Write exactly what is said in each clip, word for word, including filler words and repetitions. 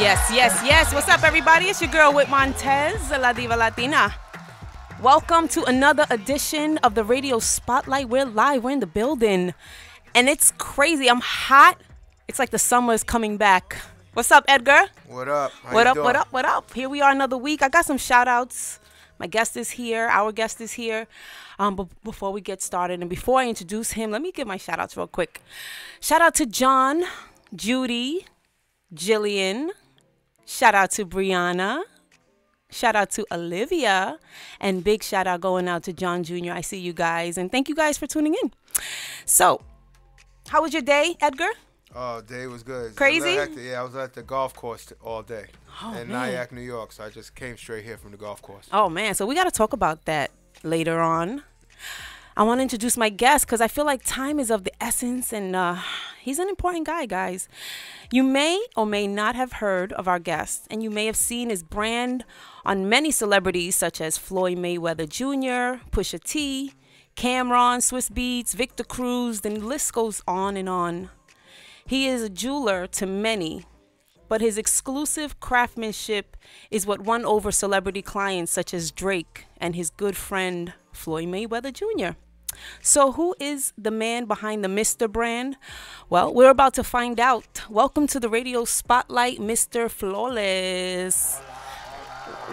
Yes, yes, yes. What's up, everybody? It's your girl, Whip Montez, La Diva Latina. Welcome to another edition of the Radio Spotlight. We're live. We're in the building. And it's crazy. I'm hot. It's like the summer is coming back. What's up, Edgar? What up? How what up, doing? What up, what up? Here we are another week. I got some shout-outs. My guest is here. Our guest is here. Um, but before we get started and before I introduce him, let me give my shout-outs real quick. Shout-out to John, Judy, Jillian. Shout-out to Brianna. Shout-out to Olivia. And big shout-out going out to John Junior I see you guys. And thank you guys for tuning in. So, how was your day, Edgar? Oh, day was good. Crazy? Yeah, I was at the golf course all day oh, in man. Nyack, New York, so I just came straight here from the golf course. Oh, man. So we got to talk about that later on. I want to introduce my guest because I feel like time is of the essence, and uh, he's an important guy, guys. You may or may not have heard of our guest, and you may have seen his brand on many celebrities such as Floyd Mayweather Junior, Pusha T., Cam'ron, Swiss Beats, Victor Cruz, the list goes on and on. He is a jeweler to many, but his exclusive craftsmanship is what won over celebrity clients such as Drake and his good friend Floyd Mayweather Junior So who is the man behind the Mister brand? Well, we're about to find out. Welcome to the Radio Spotlight, Mister Flawless.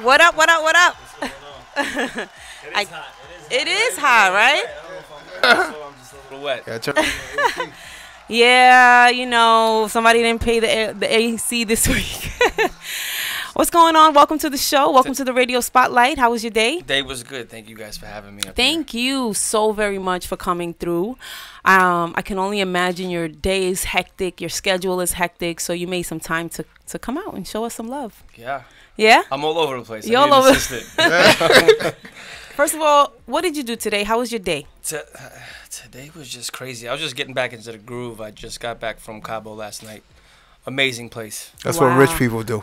What up, what up, what up? What's going on? It is I, hot. It is hot, right? I don't know if I'm wet, so I'm just a little wet. Yeah, turn Yeah, you know, somebody didn't pay the, the A C this week. What's going on? Welcome to the show. Welcome to the Radio Spotlight. How was your day? Day was good. Thank you guys for having me up Thank here. you so very much for coming through. Um, I can only imagine your day is hectic. Your schedule is hectic. So you made some time to, to come out and show us some love. Yeah. Yeah? I'm all over the place. You're all over the place. First of all, what did you do today? How was your day? T uh, today was just crazy. I was just getting back into the groove. I just got back from Cabo last night. Amazing place. That's wow. what rich people do.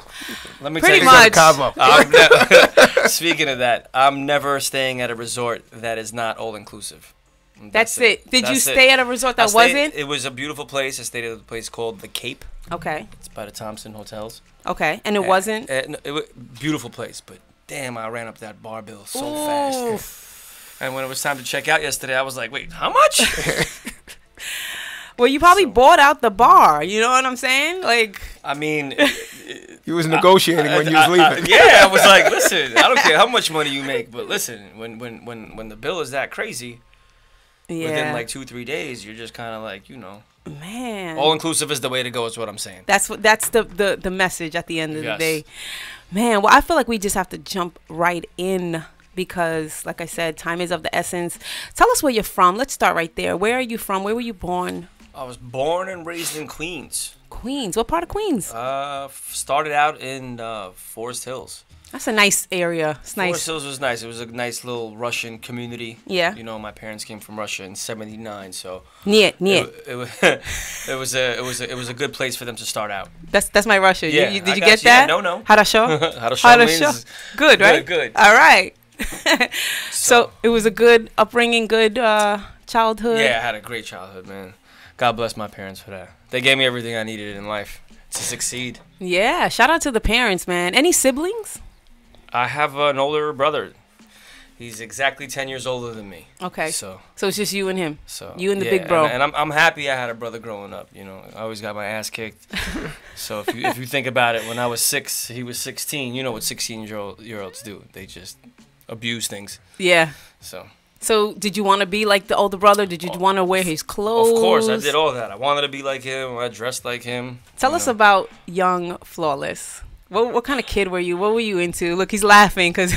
Let me Pretty tell you much. Cabo. Speaking of that, I'm never staying at a resort that is not all-inclusive. That's, That's it. it. Did That's you stay it. at a resort that stayed, wasn't? It was a beautiful place. I stayed at a place called The Cape. Okay. It's by the Thompson Hotels. Okay. And it and, wasn't? And it was beautiful place, but... Damn, I ran up that bar bill so Ooh. fast. And when it was time to check out yesterday, I was like, wait, how much? Well, you probably so, bought out the bar. You know what I'm saying? Like, I mean. You was negotiating I, I, when you was leaving. I, I, yeah, I was like, listen, I don't care how much money you make, but listen, when, when, when, when the bill is that crazy, yeah. within like two, three days, you're just kind of like, you know. Man. All inclusive is the way to go is what I'm saying. That's what that's the, the, the message at the end of yes. the day. Man, well, I feel like we just have to jump right in because, like I said, time is of the essence. Tell us where you're from. Let's start right there. Where are you from? Where were you born? I was born and raised in Queens. Queens. What part of Queens? Uh, started out in uh, Forest Hills. That's a nice area. It's nice. Forest Hills was nice. It was a nice little Russian community. Yeah. You know, my parents came from Russia in seventy-nine, so yeah, yeah. It, it, was, it was a it was a, it was a good place for them to start out. That's that's my Russia. Yeah. You, you, did you get you. that? Yeah, no, no. Хорошо. Хорошо. Хорошо. Good, right? Good. good. All right. so, so it was a good upbringing, good uh, childhood. Yeah, I had a great childhood, man. God bless my parents for that. They gave me everything I needed in life to succeed. Yeah. Shout out to the parents, man. Any siblings? I have an older brother. He's exactly ten years older than me. Okay. So, so it's just you and him. So you and the yeah, big bro. And, and I'm I'm happy I had a brother growing up. You know, I always got my ass kicked. So if you if you think about it, when I was six, he was sixteen. You know what sixteen year old year olds do? They just abuse things. Yeah. So. So did you want to be like the older brother? Did you oh, want to wear his clothes? Of course, I did all that. I wanted to be like him. I dressed like him. Tell us know. about young Flawless. What, what kind of kid were you? What were you into? Look, he's laughing because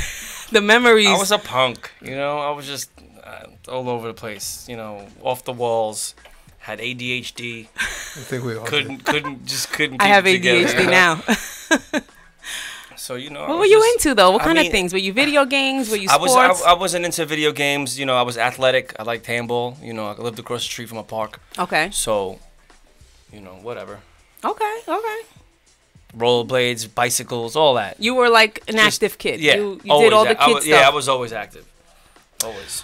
the memories. I was a punk, you know. I was just uh, all over the place, you know, off the walls. Had A D H D. I think we all couldn't, did. couldn't, just couldn't. I have A D H D together, you know? now. So you know. What were just, you into though? What I kind mean, of things? Were you video games? Were you sports? I was. I, I wasn't into video games. You know, I was athletic. I liked handball. You know, I lived across the street from a park. Okay. So, you know, whatever. Okay. Okay. Rollerblades, bicycles, all that. You were like an Just, active kid. Yeah, you, you did all the kids' stuff. Yeah, I was always active, always.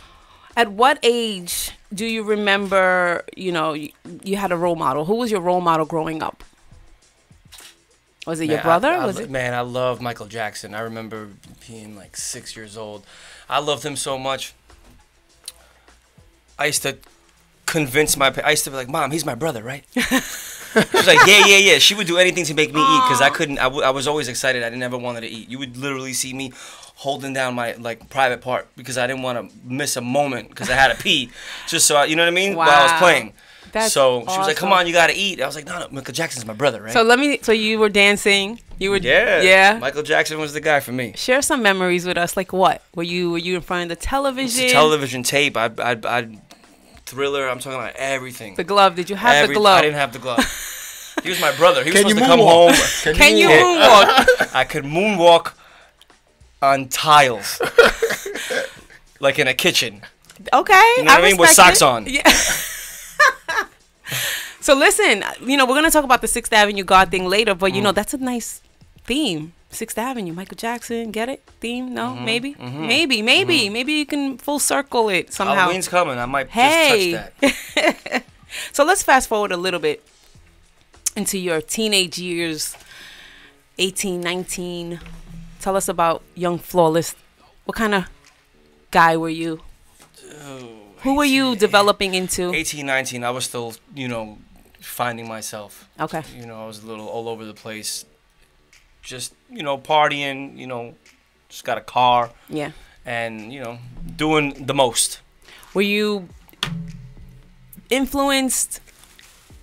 At what age do you remember? You know, you, you had a role model. Who was your role model growing up? Was it man, your brother? I, I, was it? Man, I love Michael Jackson. I remember being like six years old. I loved him so much. I used to convince my, I used to be like, Mom, he's my brother, right? She's like, yeah, yeah, yeah. She would do anything to make me Aww. eat because I couldn't, I, w I was always excited. I never wanted to eat. You would literally see me holding down my like private part because I didn't want to miss a moment because I had to pee. Just so, I, you know what I mean? Wow. While I was playing. That's so awesome. She was like, "Come on, you gotta eat." I was like, "No, no, Michael Jackson's my brother, right?" So let me. So you were dancing. You were. Yeah. Yeah. Michael Jackson was the guy for me. Share some memories with us. Like what? Were you Were you in front of the television? It's a television tape. I, I. I. Thriller. I'm talking about everything. The glove. Did you have Every, the glove? I didn't have the glove. He was my brother. He was Can supposed to come home. Can, Can you moonwalk? moonwalk? I could moonwalk on tiles, like in a kitchen. Okay. You know I what I mean? With socks it. on. Yeah. So listen, you know, we're going to talk about the Sixth Avenue God thing later, but, you mm. know, that's a nice theme. Sixth Avenue, Michael Jackson, get it? Theme? No? Mm-hmm. Maybe? Mm-hmm. Maybe, maybe. Mm-hmm. Maybe you can full circle it somehow. Halloween's coming. I might hey. just touch that. So let's fast forward a little bit into your teenage years, eighteen, nineteen. Tell us about Young Flawless. What kind of guy were you? Oh. Who were you developing into? eighteen, nineteen, I was still, you know, finding myself. Okay. You know, I was a little all over the place. Just, you know, partying, you know, just got a car. Yeah. And, you know, doing the most. Were you influenced?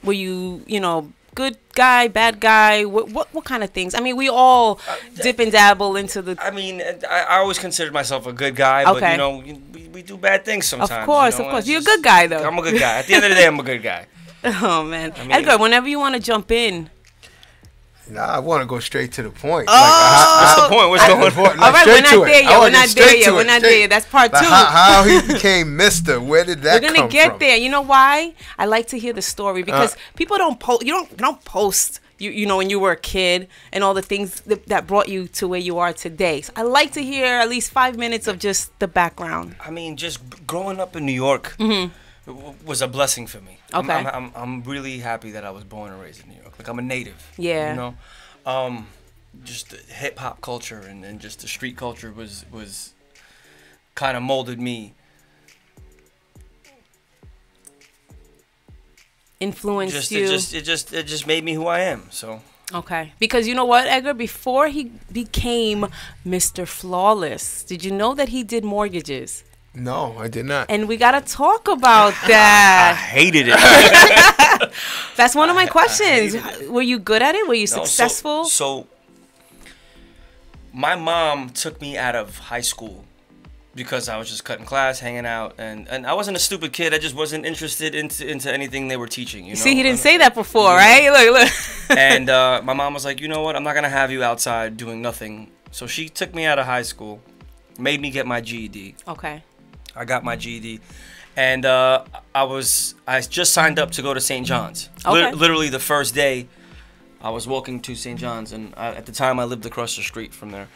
Were you, you know, good guy, bad guy? What what, what kind of things? I mean, we all uh, dip and dabble into the... I mean, I, I always considered myself a good guy, okay. but, you know... We, We do bad things sometimes. Of course, you know? of course. It's You're just, a good guy, though. I'm a good guy. At the end of the day, I'm a good guy. Oh, man. I mean, Edgar, whenever you want to jump in. Nah, I want to go straight to the point. Oh! Like, I, I, what's the point? What's I, going on? Like, All right, we're not there yet. We're not there yet. We're not there yet. That's part like, two. How, how he became Mister Where did that come from? We're going to get from? there. You know why? I like to hear the story because uh, people don't post. You don't, don't post. You, you know, when you were a kid and all the things th that brought you to where you are today. So I like to hear at least five minutes of just the background. I mean, just growing up in New York mm-hmm. was a blessing for me. Okay. I'm, I'm, I'm really happy that I was born and raised in New York. Like, I'm a native. Yeah. You know? Um, just the hip-hop culture and, and just the street culture was, was kind of molded me. Influenced just, you. It just, it just, it just made me who I am. So okay, because you know what, Edgar, before he became Mister Flawless, did you know that he did mortgages? No, I did not. And we gotta talk about that. I, I hated it. That's one of my questions. Were you good at it? Were you no, successful? So, so my mom took me out of high school. Because I was just cutting class, hanging out, and, and I wasn't a stupid kid. I just wasn't interested into, into anything they were teaching. You know? See, he didn't say that before, right? Look, look. And uh, my mom was like, you know what? I'm not going to have you outside doing nothing. So she took me out of high school, made me get my G E D. Okay. I got my G E D. And uh, I was I just signed up to go to Saint John's. Okay. Li literally the first day I was walking to Saint John's. And I, at the time, I lived across the street from there.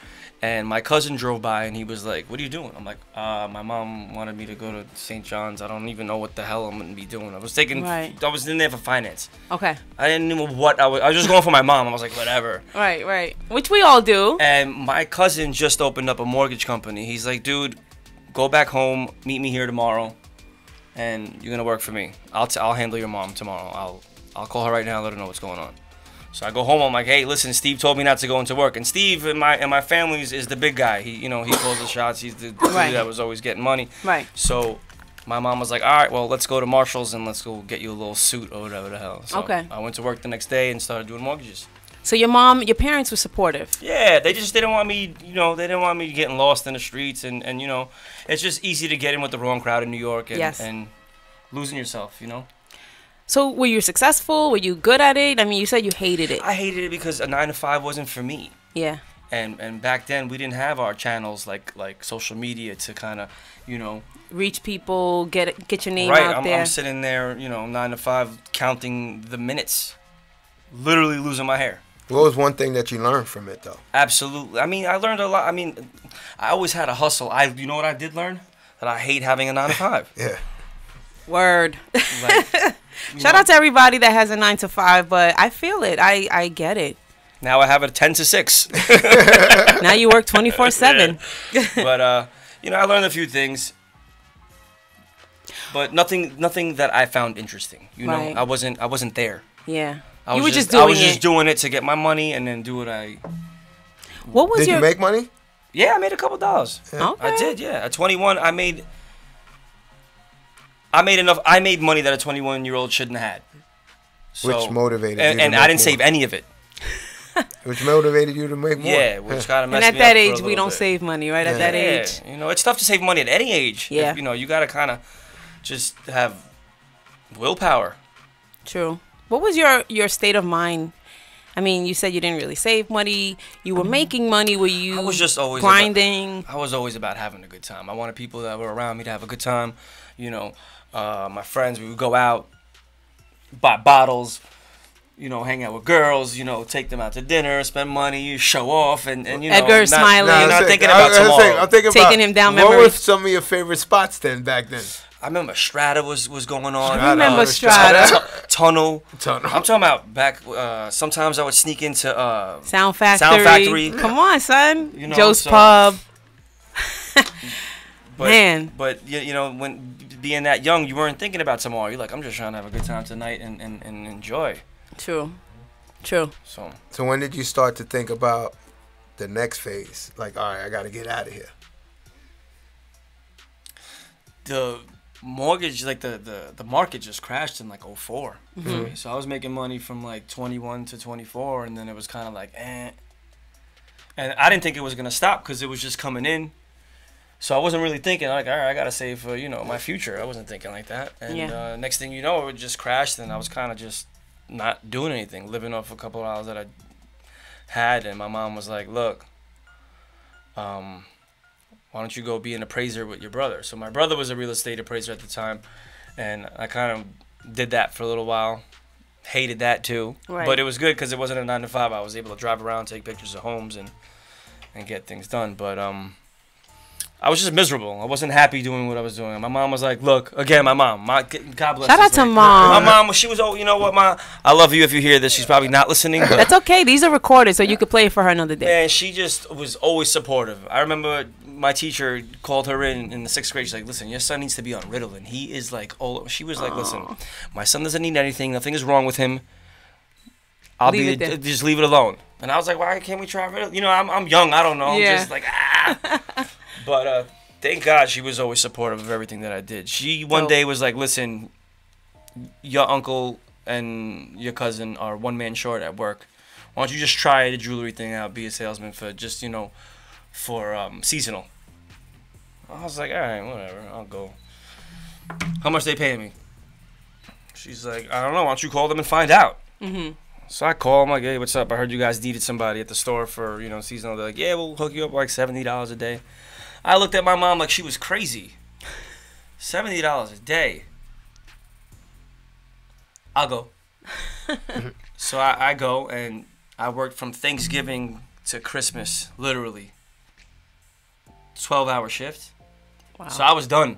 And my cousin drove by and he was like, what are you doing? I'm like, uh, my mom wanted me to go to Saint John's. I don't even know what the hell I'm going to be doing. I was taking, right. I was in there for finance. Okay. I didn't know what I was, I was just going for my mom. I was like, whatever. Right, right. Which we all do. And my cousin just opened up a mortgage company. He's like, dude, go back home, meet me here tomorrow. And you're going to work for me. I'll, t I'll handle your mom tomorrow. I'll, I'll call her right now and let her know what's going on. So I go home. I'm like, hey, listen, Steve told me not to go into work. And Steve in my and my family is, is the big guy. He, you know, he calls the shots. He's the dude right. that was always getting money. Right. So my mom was like, all right, well, let's go to Marshall's and let's go get you a little suit or whatever the hell. So okay. I went to work the next day and started doing mortgages. So your mom, your parents were supportive. Yeah, they just they didn't want me, you know, they didn't want me getting lost in the streets and and you know, it's just easy to get in with the wrong crowd in New York and, yes. and losing yourself, you know. So were you successful? Were you good at it? I mean, you said you hated it. I hated it because a nine to five wasn't for me. Yeah. And and back then we didn't have our channels like like social media to kind of, you know, reach people, get get your name right, out I'm, there. I'm sitting there, you know, nine to five, counting the minutes, literally losing my hair. What was one thing that you learned from it though? Absolutely. I mean, I learned a lot. I mean, I always had a hustle. I you know what I did learn? That I hate having a nine to five. Yeah. Word. Like, shout know. out to everybody that has a nine to five, but I feel it. I, I get it. Now I have a ten to six. Now you work twenty-four seven. Yeah. But, uh, you know, I learned a few things. But nothing nothing that I found interesting. You right. know, I wasn't I wasn't there. Yeah. I you was were just, just doing it. I was just it. doing it to get my money and then do what I... What was did your... you make money? Yeah, I made a couple dollars. Yeah. Okay. I did, yeah. At twenty-one, I made... I made enough... I made money that a twenty-one-year-old shouldn't have had. So, which motivated and, you to And I didn't more. save any of it. Which motivated you to make more. Yeah, which kind of messed me up. And at that age, we don't bit. save money, right? Yeah. At that yeah. age. You know, it's tough to save money at any age. Yeah. If, you know, you got to kind of just have willpower. True. What was your, your state of mind? I mean, you said you didn't really save money. You were making money. Were you I was just always grinding? About, I was always about having a good time. I wanted people that were around me to have a good time. You know, uh, my friends, we would go out, buy bottles, you know, hang out with girls, you know, take them out to dinner, spend money, you show off, and, and you know. Edgar smiling. You're not thinking about tomorrow. I'm thinking about taking him down memory. What were some of your favorite spots then back then? I remember Strata was, was going on. I remember uh, Strata. T tunnel. Tunnel. I'm talking about back, uh, sometimes I would sneak into uh, Sound Factory. Sound Factory. Come on, son. You know, Joe's so, Pub. But, Man. But, you know, when being that young, you weren't thinking about tomorrow. You're like, I'm just trying to have a good time tonight and, and, and enjoy. True. True. So, so when did you start to think about the next phase? Like, all right, I got to get out of here. The... mortgage, like the, the the market just crashed in like oh four. Mm-hmm. So I was making money from like twenty-one to twenty-four, and then it was kind of like eh. And I didn't think it was gonna stop because it was just coming in. So I wasn't really thinking like, all right, I gotta save for, you know, my future. I wasn't thinking like that. And yeah. uh, next thing you know, it just crashed, and I was kind of just not doing anything, living off a couple of hours that I had. And my mom was like, look, um why don't you go be an appraiser with your brother? So my brother was a real estate appraiser at the time, and I kind of did that for a little while. Hated that too, right. But it was good because it wasn't a nine to five. I was able to drive around, take pictures of homes, and and get things done. But um, I was just miserable. I wasn't happy doing what I was doing. My mom was like, "Look, again, my mom. My God bless." Shout out to mom. My mom, she was oh, you know what, ma? I love you. If you hear this, she's probably not listening. But that's okay. These are recorded, so you could play it for her another day. Man, she just was always supportive. I remember. My teacher called her in in the sixth grade. She's like, listen, your son needs to be on Ritalin. He is like, oh, she was like, aww. Listen, my son doesn't need anything. Nothing is wrong with him. I'll leave be, just leave it alone. And I was like, why can't we try Ritalin? You know, I'm, I'm young. I don't know. Yeah. I'm just like, ah. But uh, thank God she was always supportive of everything that I did. She one oh. day was like, listen, your uncle and your cousin are one man short at work. Why don't you just try the jewelry thing out, be a salesman for just, you know, for um, seasonal. I was like, all right, whatever, I'll go. How much they paying me? She's like, I don't know, why don't you call them and find out? Mm-hmm. So I call them, like, hey, what's up? I heard you guys needed somebody at the store for, you know, seasonal. They're like, yeah, we'll hook you up like seventy dollars a day. I looked at my mom like she was crazy. seventy dollars a day. I'll go. So I, I go, and I worked from Thanksgiving to Christmas, literally. twelve hour shift. Wow. So I was done.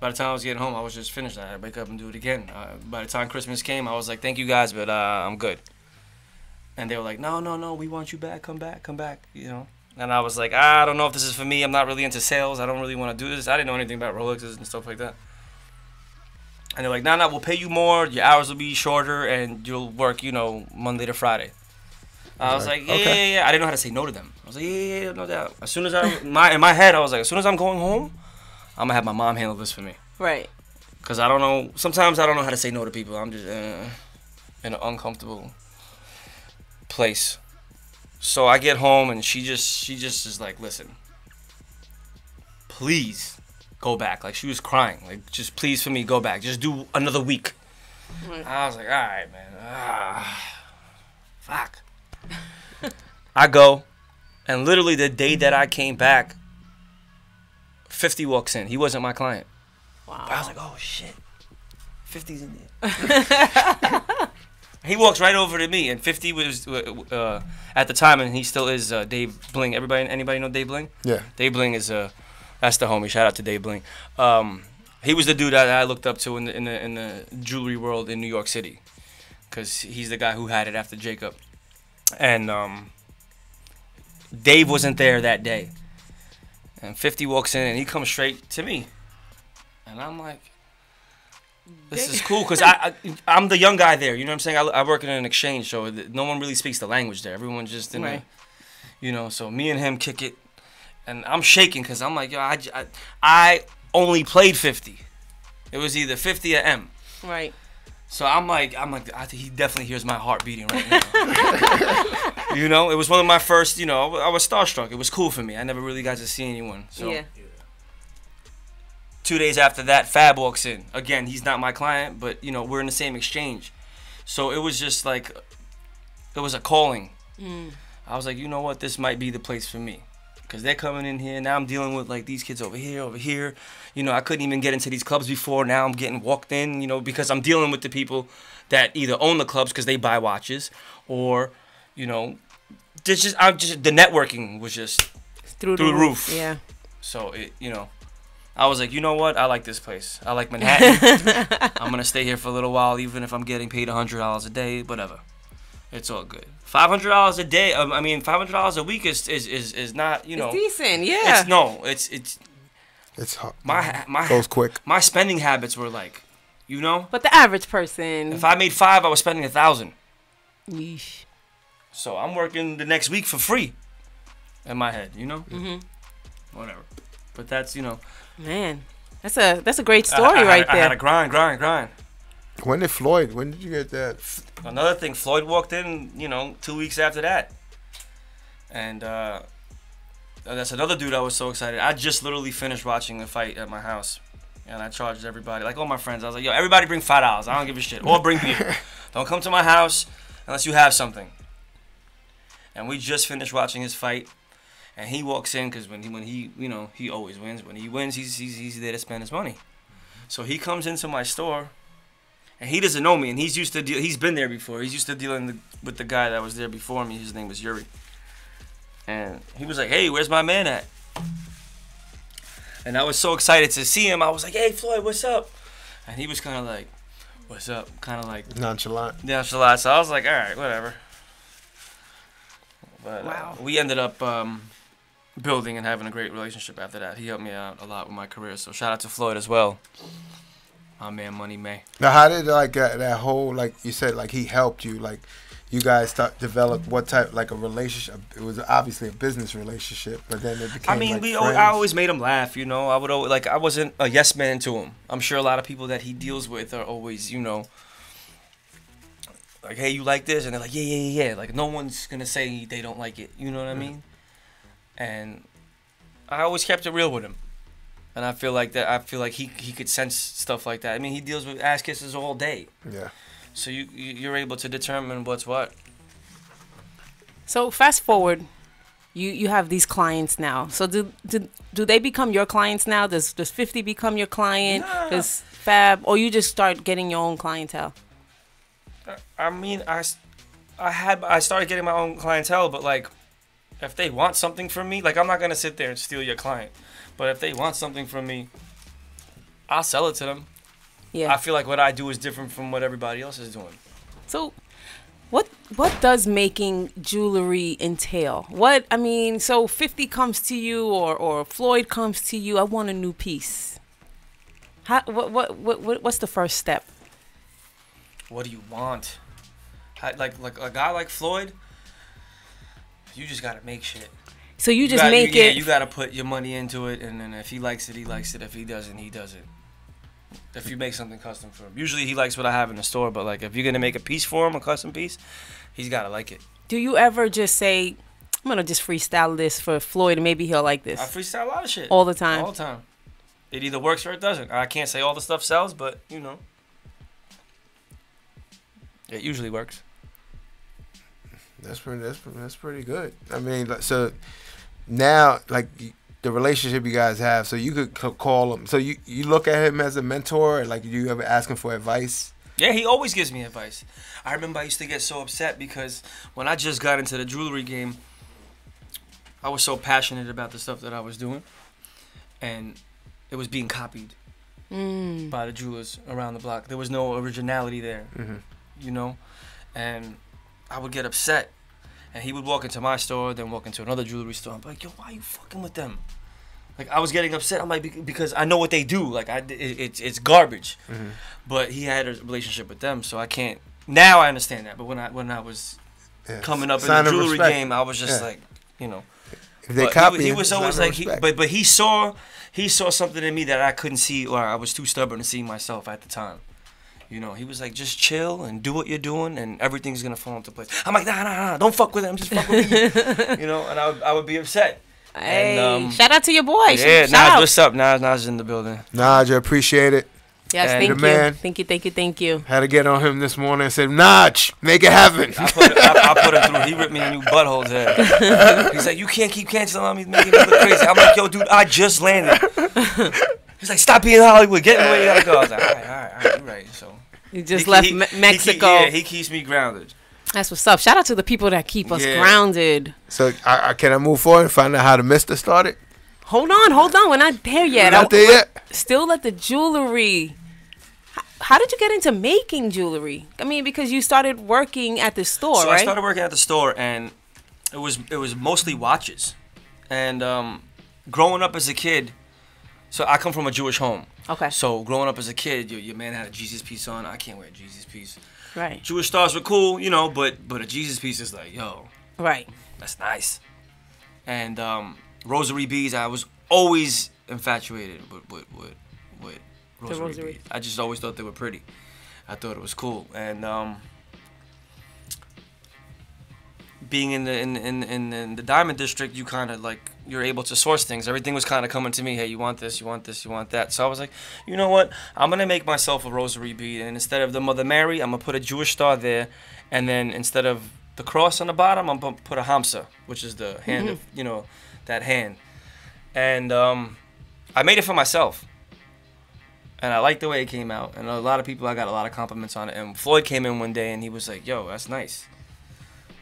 By the time I was getting home, I was just finished. I had to wake up and do it again. Uh, by the time Christmas came, I was like, thank you guys, but uh, I'm good. And they were like, no, no, no, we want you back. Come back, come back, you know. And I was like, I don't know if this is for me. I'm not really into sales. I don't really want to do this. I didn't know anything about Rolexes and stuff like that. And they're like, no, no, we'll pay you more. Your hours will be shorter, and you'll work, you know, Monday to Friday. I was like, yeah, okay. yeah, yeah. I didn't know how to say no to them. I was like, yeah, yeah, yeah, no doubt. As soon as I, my, in my head, I was like, as soon as I'm going home, I'm going to have my mom handle this for me. Right. Because I don't know, sometimes I don't know how to say no to people. I'm just uh, in an uncomfortable place. So I get home, and she just, she just is like, listen, please go back. Like, she was crying. Like, just please for me, go back. Just do another week. Right. I was like, all right, man. Ah, fuck. I go, and literally the day that I came back, fifty walks in. He wasn't my client. Wow. But I was like, oh, shit. fifty's in there. He walks right over to me, and fifty was, uh, at the time, and he still is, uh, Dave Bling. Everybody, anybody know Dave Bling? Yeah. Dave Bling is, uh, that's the homie. Shout out to Dave Bling. Um, he was the dude that I looked up to in the, in the, in the jewelry world in New York City, because he's the guy who had it after Jacob. and um, Dave wasn't there that day. And fifty walks in and he comes straight to me, and I'm like, this is cool, because I, I, I'm the young guy there. You know what I'm saying? I, I work in an exchange, so no one really speaks the language there. Everyone just didn't, right. you know, so me and him kick it. And I'm shaking because I'm like, yo, I, I, I only played fifty. It was either fifty or M. Right. So I'm like, I'm like, I, he definitely hears my heart beating right now. You know, it was one of my first, you know, I was starstruck. It was cool for me. I never really got to see anyone. So. Yeah. Two days after that, Fab walks in. Again, he's not my client, but, you know, we're in the same exchange. So it was just like, it was a calling. Mm. I was like, you know what? This might be the place for me. Because they're coming in here. Now I'm dealing with, like, these kids over here, over here. You know, I couldn't even get into these clubs before. Now I'm getting walked in, you know, because I'm dealing with the people that either own the clubs because they buy watches or, you know, just, I'm just the networking was just through, through the roof. roof. Yeah. So, it, you know. I was like, you know what? I like this place. I like Manhattan. I'm going to stay here for a little while, even if I'm getting paid a hundred dollars a day, whatever. It's all good. five hundred dollars a day, um, I mean, five hundred dollars a week is, is, is, is not, you know. It's decent, yeah. It's, no, it's, it's. It's hot. My, my, goes quick. My spending habits were like, you know. But the average person. If I made five, I was spending a thousand. Yeesh. So I'm working the next week for free in my head, you know. Mm-hmm. Whatever. But that's, you know. Man, that's a that's a great story I, I, right I, there. I had to grind, grind, grind. When did Floyd? When did you get that? Another thing, Floyd walked in, you know, two weeks after that, and uh, that's another dude I was so excited. I just literally finished watching the fight at my house, and I charged everybody, like all my friends. I was like, yo, everybody bring five dollars. I don't give a shit. Or bring beer. Don't come to my house unless you have something. And we just finished watching his fight. And he walks in because when he, when he, you know, he always wins. When he wins, he's, he's, he's there to spend his money. So he comes into my store, and he doesn't know me. And he's used to, deal, he's been there before. He's used to dealing the, with the guy that was there before me. His name was Yuri. And he was like, hey, where's my man at? And I was so excited to see him. I was like, hey, Floyd, what's up? And he was kind of like, what's up? Kind of like. Nonchalant. Nonchalant. So I was like, all right, whatever. But wow. uh, we ended up. Um, building and having a great relationship after that. He helped me out a lot with my career, so shout out to Floyd as well, my man Money May. Now how did like uh, that whole, like you said, like he helped you, like you guys start develop what type, like a relationship? It was obviously a business relationship, but then it became, I mean, like we always, I always made him laugh, you know. I would always, like, I wasn't a yes man to him. I'm sure a lot of people that he deals with are always, you know, like, hey, you like this? And they're like, yeah, yeah, yeah. Like, no one's gonna say they don't like it, you know what I mean? And I always kept it real with him, and I feel like that. I feel like he he could sense stuff like that. I mean, he deals with ass kisses all day. Yeah. So you you're able to determine what's what. So fast forward, you you have these clients now. So do do do they become your clients now? Does does fifty become your client? Nah. Does Fab, or you just start getting your own clientele? I mean, I I had I started getting my own clientele, but like. If they want something from me, like, I'm not going to sit there and steal your client. But if they want something from me, I'll sell it to them. Yeah. I feel like what I do is different from what everybody else is doing. So what what does making jewelry entail? What, I mean, so fifty comes to you or, or Floyd comes to you. I want a new piece. How, what, what, what, what, what's the first step? What do you want? How, like, like a guy like Floyd? You just gotta make shit. So you, you just gotta, make you, it. Yeah, you gotta put your money into it, and then if he likes it, he likes it. If he doesn't, he doesn't. If you make something custom for him, usually he likes what I have in the store. But like, if you're gonna make a piece for him, a custom piece, he's gotta like it. Do you ever just say, "I'm gonna just freestyle this for Floyd, and maybe he'll like this"? I freestyle a lot of shit all the time. All the time. It either works or it doesn't. I can't say all the stuff sells, but you know, it usually works. That's pretty, that's, that's pretty good. I mean, so now, like, the relationship you guys have, so you could call him. So you, you look at him as a mentor, like, you ever ask him for advice? Yeah, he always gives me advice. I remember I used to get so upset because when I just got into the jewelry game, I was so passionate about the stuff that I was doing, and it was being copied mm. by the jewelers around the block. There was no originality there, mm-hmm. you know? And I would get upset, And he would walk into my store, then walk into another jewelry store. I'm like, yo, why are you fucking with them? Like, I was getting upset. I'm like, because I know what they do. Like, I, it, it's, it's garbage. Mm-hmm. But he had a relationship with them, so I can't. Now I understand that. But when I when I was yeah. coming up sign in the jewelry game, I was just yeah. like, you know. If they copy, he, he was always like, he, but but he saw he saw something in me that I couldn't see, or I was too stubborn to see myself at the time. You know, he was like, just chill and do what you're doing, and everything's gonna fall into place. I'm like, nah, nah, nah, don't fuck with him. Just fuck with me. You know, and I would, I would be upset. Hey, and, um, shout out to your boy. Yeah, Naj, what's up? Naj, Naj in the building. Naj, I appreciate it. Yes, and thank you. Man, thank you, thank you, thank you. Had to get on him this morning and said, Naj, make it happen. I put, I, I put him through. He ripped me a new butthole's head. He's like, you can't keep canceling on me, making me look crazy. I'm like, yo, dude, I just landed. He's like, stop being Hollywood. Get in the way you gotta go. I was like, all right, all right, all right, you're right. So you just he, left he, Me Mexico. He, yeah, he keeps me grounded. That's what's up. Shout out to the people that keep us yeah. grounded. So I, I, can I move forward and find out how the mister started? Hold on, hold on. We're not there yet. We're not there yet. Still at the jewelry. How, how did you get into making jewelry? I mean, because you started working at the store, so right? So I started working at the store, and it was it was mostly watches. And um, growing up as a kid, so I come from a Jewish home. Okay. So growing up as a kid, your, your man had a Jesus piece on. I can't wear a Jesus piece. Right. Jewish stars were cool, you know, but but a Jesus piece is like, yo. Right. That's nice. And um, rosary beads, I was always infatuated with, with, with, with rosary, rosary beads. I just always thought they were pretty. I thought it was cool. And um, being in the in in, in in the diamond district, you kind of like, you're able to source things. Everything was kind of coming to me. Hey, you want this, you want this, you want that. So I was like, you know what? I'm going to make myself a rosary bead. And instead of the Mother Mary, I'm going to put a Jewish star there. And then instead of the cross on the bottom, I'm going to put a hamsa, which is the hand mm-hmm. of, you know, that hand. And um, I made it for myself. And I liked the way it came out. And a lot of people, I got a lot of compliments on it. And Floyd came in one day and he was like, yo, that's nice.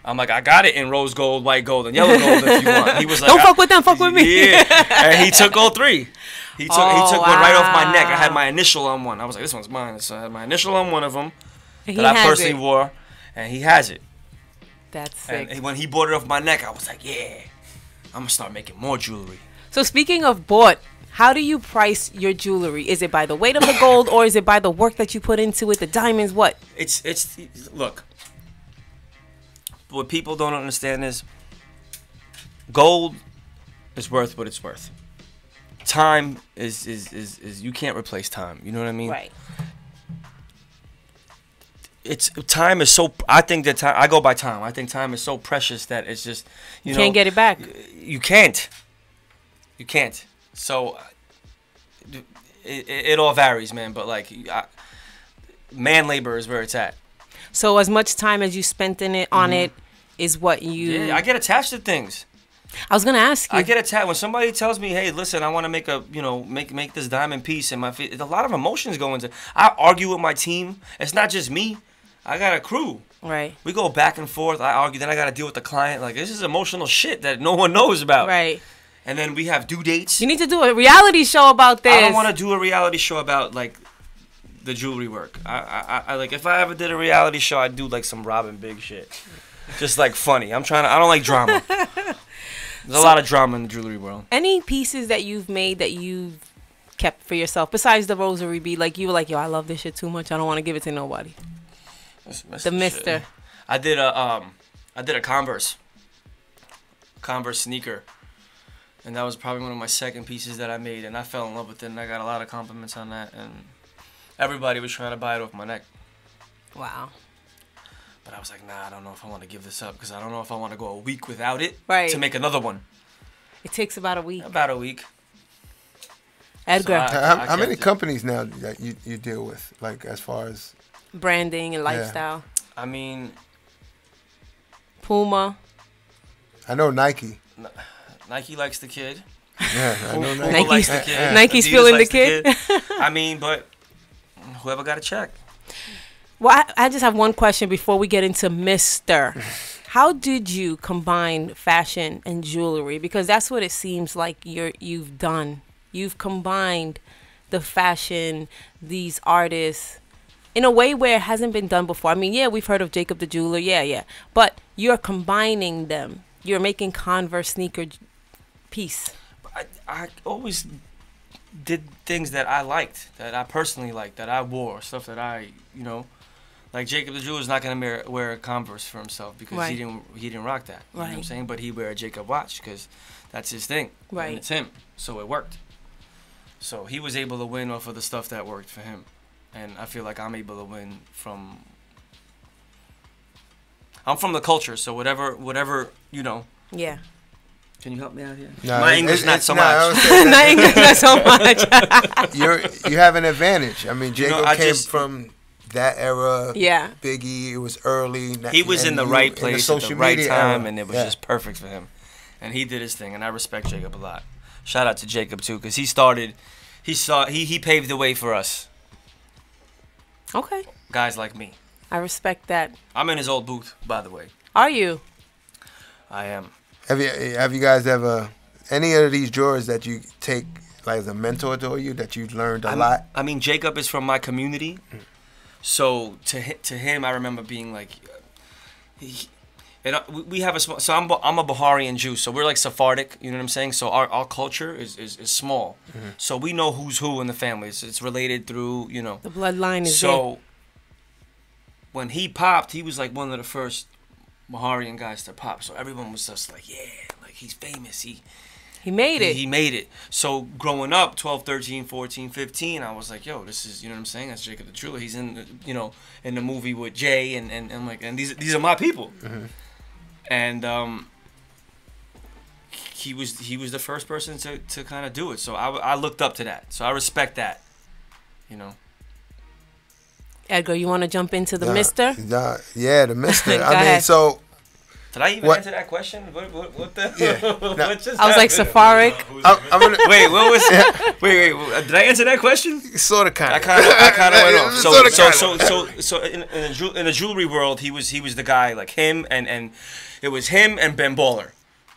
I'm like, I got it in rose gold, white gold, and yellow gold if you want. He was like, don't fuck with them, fuck with me. Yeah. And he took all three. He took oh, he took wow. one right off my neck. I had my initial on one. I was like, this one's mine. So I had my initial on one of them he that I personally it. wore, and he has it. That's sick. And when he bought it off my neck, I was like, yeah, I'm going to start making more jewelry. So speaking of bought, how do you price your jewelry? Is it by the weight of the gold, or is it by the work that you put into it, the diamonds, what? It's it's look. What people don't understand is gold is worth what it's worth. Time is, is, is, is you can't replace time. You know what I mean? Right. It's time is so, I think that time, I go by time. I think time is so precious that it's just, you, you know. You can't get it back. You can't. You can't. So it, it all varies, man. But like, I, man labor is where it's at. So as much time as you spent in it on mm-hmm. it is what you. Yeah, I get attached to things. I was gonna ask you. I get attached when somebody tells me, "Hey, listen, I want to make a you know make make this diamond piece," and my feet. A lot of emotions go into. I argue with my team. It's not just me. I got a crew. Right. We go back and forth. I argue. Then I got to deal with the client. Like, this is emotional shit that no one knows about. Right. And then we have due dates. You need to do a reality show about this. I don't want to do a reality show about like. The jewelry work. I, I, I like. If I ever did a reality show, I'd do like some Robin Big shit, just like funny. I'm trying to. I don't like drama. There's so, a lot of drama in the jewelry world. Any pieces that you've made that you've kept for yourself, besides the rosary bead? Like you were like, yo, I love this shit too much. I don't want to give it to nobody. That's, that's the Mister. Shit. I did a um, I did a Converse, Converse sneaker, and that was probably one of my second pieces that I made, and I fell in love with it, and I got a lot of compliments on that, and. Everybody was trying to buy it off my neck. Wow. But I was like, nah, I don't know if I want to give this up because I don't know if I want to go a week without it right. to make another one. It takes about a week. About a week. Edgar. So I, how I how many companies now that you, you deal with, like as far as? Branding and lifestyle. Yeah. I mean. Puma. I know Nike. N Nike likes the kid. Yeah, I know Nike. Nike's, likes the kid. Yeah. Nike's feeling the kid. the kid. I mean, but. Whoever got a check. Well, I, I just have one question before we get into Mister. How did you combine fashion and jewelry? Because that's what it seems like you're, you've done. You've combined the fashion, these artists, in a way where it hasn't been done before. I mean, yeah, we've heard of Jacob the Jeweler, yeah, yeah, but you're combining them. You're making Converse sneaker piece. I, I always did things that I liked, that I personally liked, that I wore, stuff that I, you know, like Jacob the Jeweler's not gonna wear, wear a Converse for himself because right. he didn't he didn't rock that. You right. know what I'm saying? But he wear a Jacob watch because that's his thing. Right. And it's him, so it worked. So he was able to win off of the stuff that worked for him. And I feel like I'm able to win from, I'm from the culture, so whatever, whatever, you know. Yeah. Can you help me out here? No, my English, it's, not it's, so no, much. My English, not so much. You're, you have an advantage. I mean, Jacob you know, I came just, from that era. Yeah. Biggie, it was early. He was in the right place at the right time, era. and it was yeah. just perfect for him. And he did his thing, and I respect Jacob a lot. Shout out to Jacob, too, because he started, he saw, he, he paved the way for us. Okay. Guys like me. I respect that. I'm in his old booth, by the way. Are you? I am. Have you have you guys ever, any of these drawers that you take, like, as a mentor to you, that you've learned a I'm, lot? I mean, Jacob is from my community. So to to him, I remember being like, he, and we have a small, so I'm, I'm a Baharian Jew, so we're like Sephardic, you know what I'm saying? So our, our culture is, is, is small. Mm-hmm. So we know who's who in the family. It's, it's related through, you know. The bloodline is So it. when he popped, he was like one of the first Baharian guys to pop. So everyone was just like, yeah, like he's famous. He he made he, it. He made it. So growing up, twelve, thirteen, fourteen, fifteen, I was like, yo, this is, you know what I'm saying? That's Jacob the Jeweler. He's in, the, you know, in the movie with Jay and, and, and like, and these, these are my people. Mm-hmm. And um, he was he was the first person to, to kind of do it. So I, I looked up to that. So I respect that, you know. Edgar, you want to jump into the nah, mister? Nah, yeah, the mister. I mean, ahead. so. Did I even what, answer that question? What, what, what the? Yeah, what nah, just I was happened? like, Sephardic. I'm, I'm gonna, wait, what was yeah. Wait, wait. Did I answer that question? Sort of, kind of. I kind of I kind of went off. So, sort of so, so, so, so, so in, in, the, in the jewelry world, he was he was the guy like him and and. It was him and Ben Baller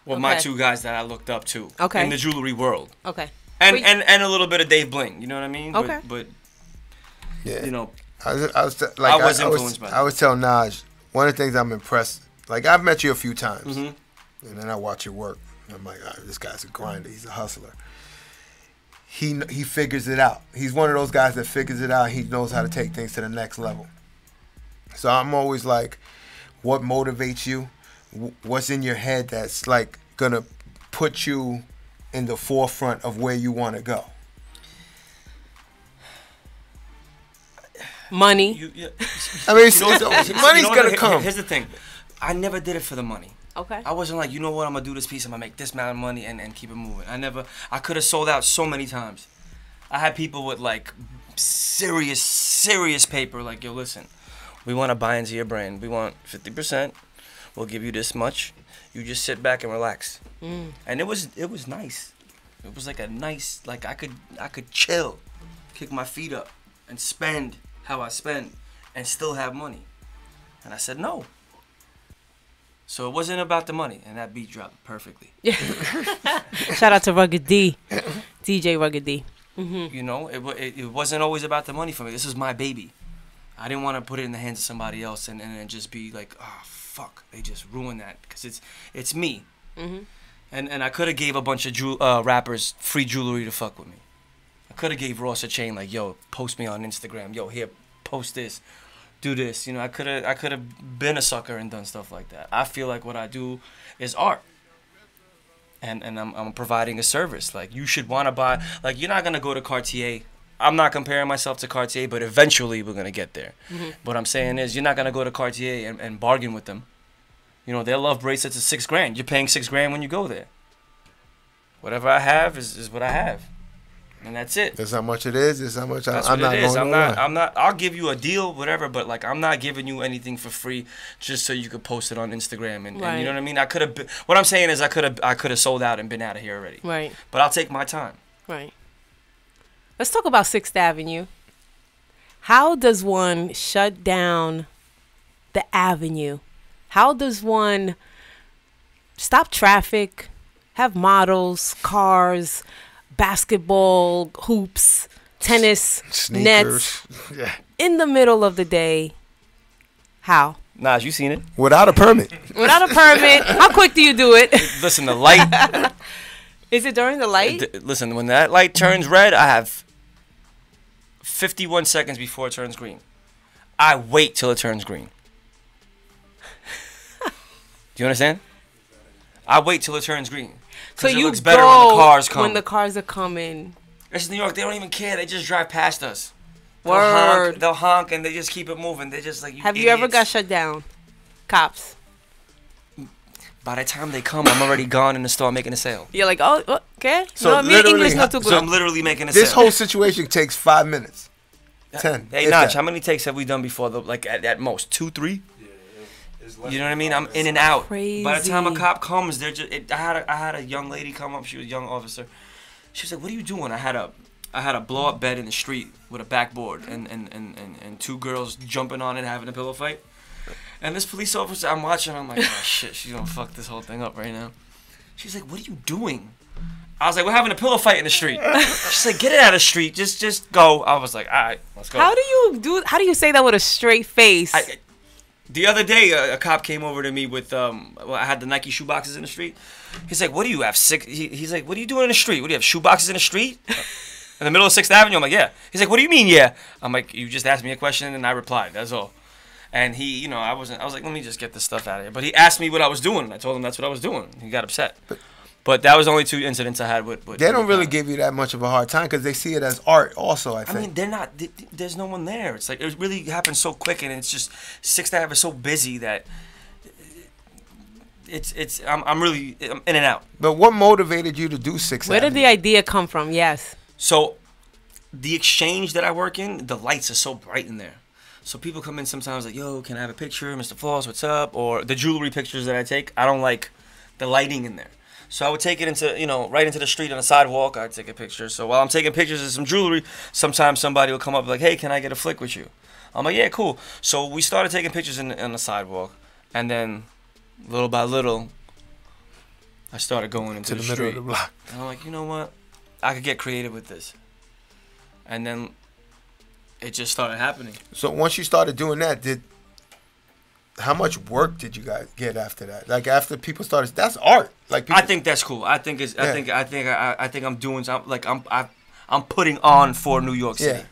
were okay. my two guys that I looked up to okay. in the jewelry world. Okay. And, and and a little bit of Dave Bling, you know what I mean? Okay. But, but yeah. you know, I was, I was, like, I was I, influenced I was, by that. I was telling Naj, one of the things I'm impressed, like I've met you a few times, mm-hmm. and then I watch your work, and I'm like, all right, this guy's a grinder, he's a hustler. He, he figures it out. He's one of those guys that figures it out, he knows how to take things to the next level. So I'm always like, what motivates you? What's in your head that's like gonna put you in the forefront of where you want to go? Money. You, you, I mean, so, so, money's you know gonna I, come. Here's the thing, I never did it for the money. Okay. I wasn't like, you know what, I'm gonna do this piece, I'm gonna make this amount of money and and keep it moving. I never. I could have sold out so many times. I had people with like serious, serious paper, like, yo, listen, we want to buy into your brand. We want fifty percent. We'll give you this much. You just sit back and relax. Mm. And it was it was nice. It was like a nice, like I could I could chill, kick my feet up, and spend how I spend, and still have money. And I said no. So it wasn't about the money, and that beat dropped perfectly. Yeah. Shout out to Rugged D, D J Rugged D. Mm-hmm. You know, it, it it wasn't always about the money for me. This is my baby. I didn't want to put it in the hands of somebody else and and, and just be like, oh, fuck, they just ruined that because it's it's me. Mm-hmm. And and I could have gave a bunch of jew uh, rappers free jewelry to fuck with me. I could have gave Ross a chain like, yo, post me on Instagram. Yo, here, post this, do this. You know, I could have I could have been a sucker and done stuff like that. I feel like what I do is art. And and I'm I'm providing a service. Like you should want to buy. Like you're not gonna go to Cartier. I'm not comparing myself to Cartier, but eventually we're going to get there. Mm-hmm. What I'm saying is you're not going to go to Cartier and, and bargain with them. You know, their love bracelets are six grand. You're paying six grand when you go there. Whatever I have is, is what I have. And that's it. That's how much it is. That's how much I, that's I'm what not it is. Going I'm not, away. I'm not, I'll give you a deal, whatever, but like I'm not giving you anything for free just so you could post it on Instagram. And, right. and you know what I mean? I could have, what I'm saying is I could have I could have sold out and been out of here already. Right. But I'll take my time. Right. Let's talk about Sixth Avenue. How does one shut down the avenue? How does one stop traffic, have models, cars, basketball, hoops, tennis, sneakers. nets, yeah. in the middle of the day. How? Naj, you seen it. Without a permit. Without a permit. How quick do you do it? Listen, the light. Is it during the light? D- listen, when that light turns red, I have fifty-one seconds before it turns green. I wait till it turns green. Do you understand? I wait till it turns green. So you it looks better go when the cars come. When the cars are coming. This is New York. They don't even care. They just drive past us. Word. They'll honk, they'll honk and they just keep it moving. They just like you. Have idiots. You ever got shut down, cops? By the time they come, I'm already gone in the store making a sale. You're like, oh, okay. So no, English not too good. So I'm literally making a sale. This whole situation takes five minutes. Ten. Hey, Notch, how many takes have we done before? The, like at, at most, two, three? Yeah, it's less you know what I mean? I'm in and out. Crazy. By the time a cop comes, they're just. It, I had a, I had a young lady come up. She was a young officer. She was like, "What are you doing?" I had a I had a blow up bed in the street with a backboard and and and and, and two girls jumping on it, having a pillow fight. And this police officer, I'm watching, I'm like, oh, shit, she's going to fuck this whole thing up right now. She's like, what are you doing? I was like, we're having a pillow fight in the street. She's like, get it out of the street. Just just go. I was like, all right, let's go. How do you do? How do you say that with a straight face? I, the other day, a, a cop came over to me with, um, well, I had the Nike shoe boxes in the street. He's like, what do you have? Six? He, he's like, what are you doing in the street? What do you have, shoe boxes in the street? In the middle of Sixth Avenue? I'm like, yeah. He's like, what do you mean, yeah? I'm like, you just asked me a question, and I replied. That's all. And he, you know, I wasn't, I was like, let me just get this stuff out of here. But he asked me what I was doing, and I told him that's what I was doing. He got upset. But, but that was only two incidents I had with. with they don't with really God. give you that much of a hard time because they see it as art also, I think. I mean, they're not, they, there's no one there. It's like, it really happened so quick, and it's just, Sixth Avenue is so busy that it's, it's, I'm, I'm really I'm in and out. But what motivated you to do Sixth Avenue? Where did the idea come from? Yes. So the exchange that I work in, the lights are so bright in there. So people come in sometimes like, yo, can I have a picture? Mister Floss, what's up? Or the jewelry pictures that I take, I don't like the lighting in there. So I would take it into, you know, right into the street on the sidewalk, I'd take a picture. So while I'm taking pictures of some jewelry, sometimes somebody will come up like, hey, can I get a flick with you? I'm like, yeah, cool. So we started taking pictures in, on the sidewalk. And then little by little, I started going into the, the middle street. Of the block. And I'm like, you know what? I could get creative with this. And then it just started happening. So once you started doing that, did how much work did you guys get after that? Like after people started, that's art. Like people, I think that's cool. I think it's. Yeah. I think. I think. I, I think I'm doing. I'm like I'm. I, I'm putting on for New York City. Yeah.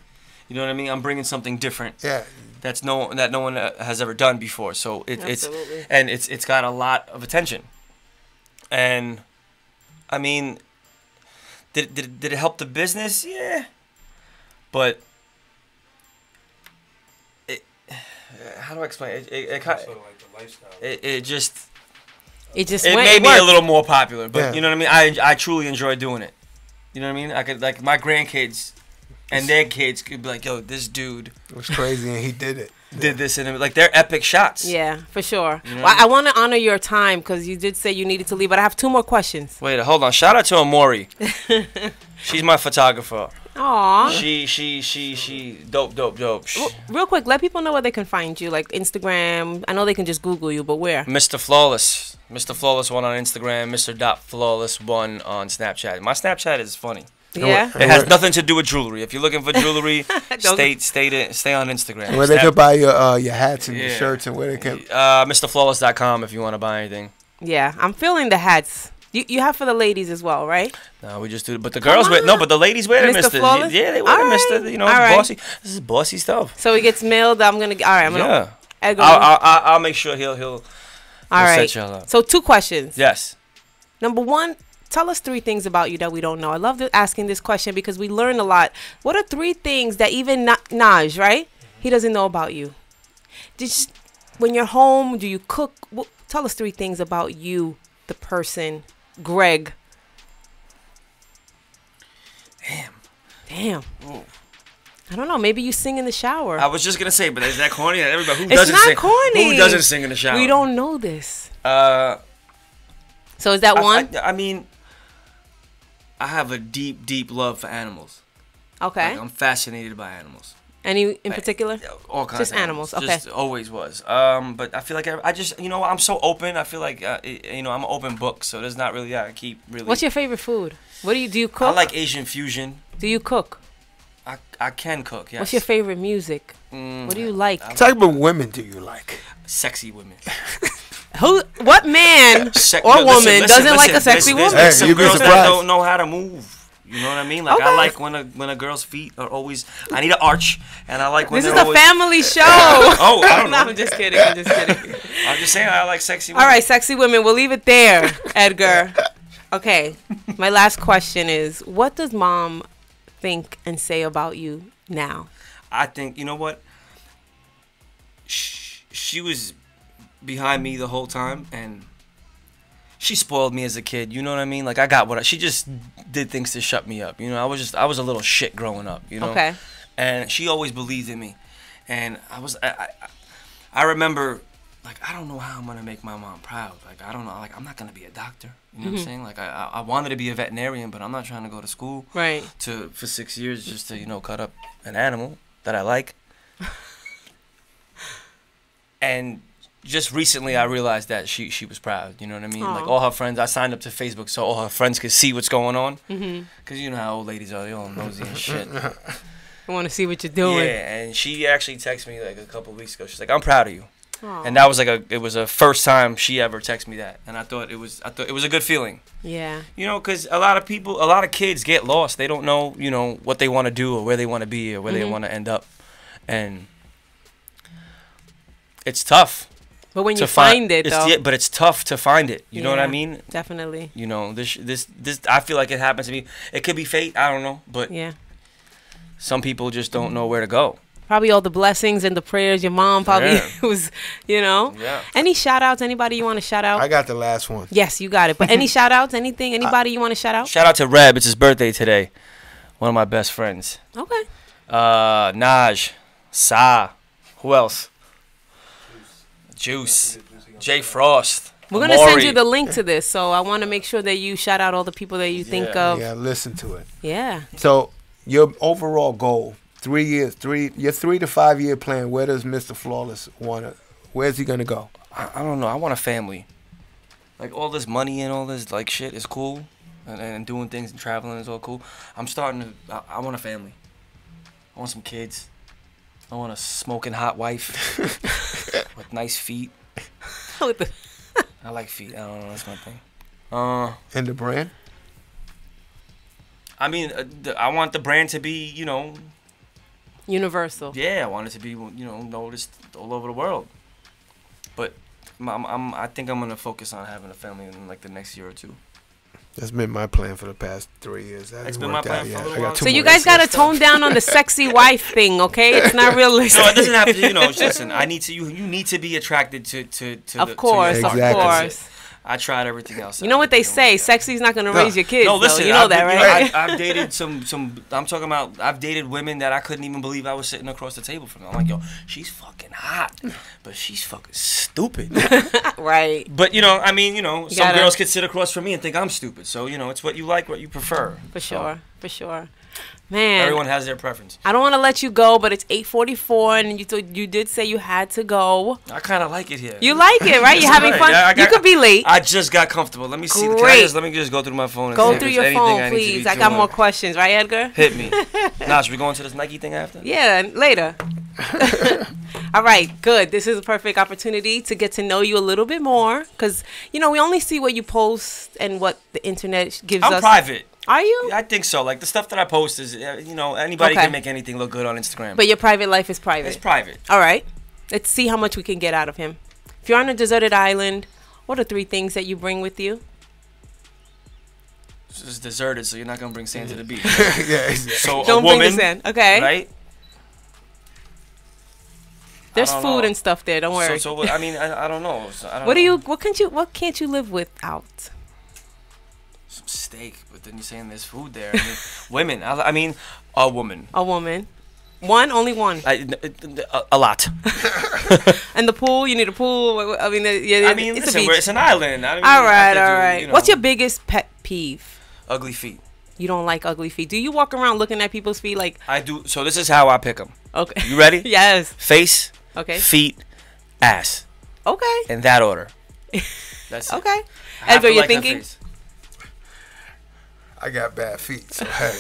You know what I mean? I'm bringing something different. Yeah. That's no. That no one has ever done before. So it, it's. And it's. It's got a lot of attention. And, I mean, did did did it help the business? Yeah. But. How do I explain it? It, it, it, also, like, the lifestyle. it, it just, it just it went, made it me a little more popular. But yeah. You know what I mean. I I truly enjoy doing it. You know what I mean. I could like my grandkids and their kids could be like, yo, this dude was crazy and he did it. Did this and like they're epic shots. Yeah, for sure. You know well, I, I want to honor your time because you did say you needed to leave, but I have two more questions. Wait, hold on. Shout out to Amori. She's my photographer. Aw. She, she, she, she, dope, dope, dope. Well, real quick, let people know where they can find you, like Instagram. I know they can just Google you, but where? Mister Flawless. Mister Flawless one on Instagram. Mister Flawless one on Snapchat. My Snapchat is funny. Yeah. It has nothing to do with jewelry. If you're looking for jewelry, stay, stay, to, stay on Instagram. Where Snap- they could buy your, uh, your hats and yeah. your shirts and where they can. Uh, Mister Flawless dot com if you want to buy anything. Yeah, I'm feeling the hats. You you have for the ladies as well, right? No, we just do. But the Come girls on. wear no, but the ladies wear it, Mister Flawless? Yeah, they wear it, Mister Right. You know, it's right. bossy. This is bossy stuff. So it gets mailed. I'm gonna. All right, I'm gonna. Yeah. Edgar. I'll, I'll I'll make sure he'll he'll. All he'll right. Set y'all up. So two questions. Yes. Number one, tell us three things about you that we don't know. I love asking this question because we learn a lot. What are three things that even Na- Naj, right? Mm-hmm. He doesn't know about you. Did you, when you're home, do you cook? Well, tell us three things about you, the person. Greg. Damn. Damn. Ooh. I don't know. Maybe you sing in the shower. I was just going to say, but is that corny? Everybody, who doesn't sing? It's not corny. Who doesn't sing in the shower? We don't know this. Uh, so is that I, one? I, I mean, I have a deep, deep love for animals. Okay. Like, I'm fascinated by animals. Any in particular? All kinds. Just of animals. animals. Okay. Just always was. Um, but I feel like I, I just, you know, I'm so open. I feel like, uh, you know, I'm an open book, so there's not really I keep really. What's your favorite food? What do you do? You cook? I like Asian fusion. Do you cook? I, I can cook, yes. What's your favorite music? Mm, what do you like? What type of women do you like? Sexy women. Who? What man Se or no, woman listen, listen, doesn't listen, like a sexy listen, woman? Hey, some you'd be girls surprised. That don't know how to move. You know what I mean? Like, okay. I like when a, when a girl's feet are always... I need an arch, and I like when this they're always... This is a family show. Oh, I don't know. No, I'm just kidding. I'm just kidding. I'm just saying I like sexy women. All right, sexy women. We'll leave it there, Edgar. Okay, my last question is, what does mom think and say about you now? I think, you know what? She, she was behind me the whole time, and... she spoiled me as a kid, you know what I mean? Like, I got what I, she just did things to shut me up, you know? I was just, I was a little shit growing up, you know? Okay. And she always believed in me. And I was, I, I, I remember, like, I don't know how I'm gonna make my mom proud. Like, I don't know, like, I'm not gonna be a doctor, you know mm-hmm. what I'm saying? Like, I, I wanted to be a veterinarian, but I'm not trying to go to school right. to for six years just to, you know, cut up an animal that I like. And... just recently, I realized that she she was proud. You know what I mean? Aww. Like all her friends, I signed up to Facebook so all her friends could see what's going on. Mm-hmm. Cause you know how old ladies are, they all nosy and shit. I want to see what you're doing. Yeah, and she actually texted me like a couple of weeks ago. She's like, "I'm proud of you," Aww. And that was like a it was a first time she ever texted me that, and I thought it was I thought it was a good feeling. Yeah. You know, cause a lot of people, a lot of kids get lost. They don't know, you know, what they want to do or where they want to be or where mm-hmm. they want to end up, and it's tough. But when you find it, though. Yeah, but it's tough to find it. You know what I mean? Definitely. You know, this, this, this. I feel like it happens to me. It could be fate. I don't know. But yeah, some people just don't know where to go. Probably all the blessings and the prayers. Your mom probably yeah. was, you know. Yeah. Any shout outs? Anybody you want to shout out? I got the last one. Yes, you got it. But any shout outs? Anything? Anybody I, you want to shout out? Shout out to Reb. It's his birthday today. One of my best friends. Okay. Uh, Naj, Sa. Who else? Juice, Jay Frost. We're going to send you the link to this, so I want to make sure that you shout out all the people that you yeah. think of. Yeah, listen to it. Yeah. So your overall goal, three years, three, your three to five year plan, where does Mister Flawless want to, where's he going to go? I, I don't know. I want a family. Like all this money and all this like shit is cool, and, and doing things and traveling is all cool. I'm starting to, I, I want a family. I want some kids. I want a smoking hot wife with nice feet. I like feet. I don't know. That's my thing. Uh, and the brand? I mean, uh, the, I want the brand to be, you know... universal. Yeah, I want it to be, you know, noticed all over the world. But I'm, I'm, I think I'm going to focus on having a family in, like, the next year or two. That's been my plan for the past three years. That That's been my plan for a while. So you guys got to tone down on the sexy wife thing, okay? It's not realistic. No, it doesn't have to. You know, listen, I need to. You, you need to be attracted to to to. Of the, course, to exactly. of course. I tried everything else. You know what they say? Sexy's not going to no. raise your kids. No, listen, though. You know I've, that, right? You know, I, I've dated some some. I'm talking about. I've dated women that I couldn't even believe I was sitting across the table from them. I'm like, yo, she's fucking hot, but she's fucking stupid. Right. But you know, I mean, you know, you some gotta, girls could sit across from me and think I'm stupid. So you know, it's what you like, what you prefer. For sure, so. for sure. Man, everyone has their preference. I don't want to let you go, but it's eight forty-four, and you th you did say you had to go. I kind of like it here. You like it, right? You're having right. fun. I, I got, you could be late. I just got comfortable. Let me see. Can I just, let me just go through my phone. And go see through if your phone, I please. I doing. got more questions, right, Edgar? Hit me. Nah, should we go into this Nike thing after? Yeah, later. All right, good. This is a perfect opportunity to get to know you a little bit more, because you know we only see what you post and what the internet gives I'm us. I'm private. Are you? I think so. Like, the stuff that I post is, you know, anybody okay. can make anything look good on Instagram. But your private life is private. It's private. All right. Let's see how much we can get out of him. If you're on a deserted island, what are three things that you bring with you? This is deserted, so you're not going to bring sand to the beach. Right? Yeah, exactly. So Don't a woman, bring the sand. Okay. Right? There's food know. and stuff there. Don't worry. So, so I mean, I, I don't know. So, I don't what do you, what can't you, what can't you live without? Some steak, but then you're saying there's food there. I mean, women, I, I mean, a woman. A woman. One, only one. I, a, a lot. And the pool, you need a pool. I mean, yeah, I mean it's, listen, a beach. it's an island. I mean, all right, all do, right. You know. What's your biggest pet peeve? Ugly feet. You don't like ugly feet. Do you walk around looking at people's feet like? I do. So this is how I pick them. Okay. You ready? Yes. Face, okay. feet, ass. Okay. In that order. That's it. Okay. Edgar, you're like thinking? I got bad feet, so hey.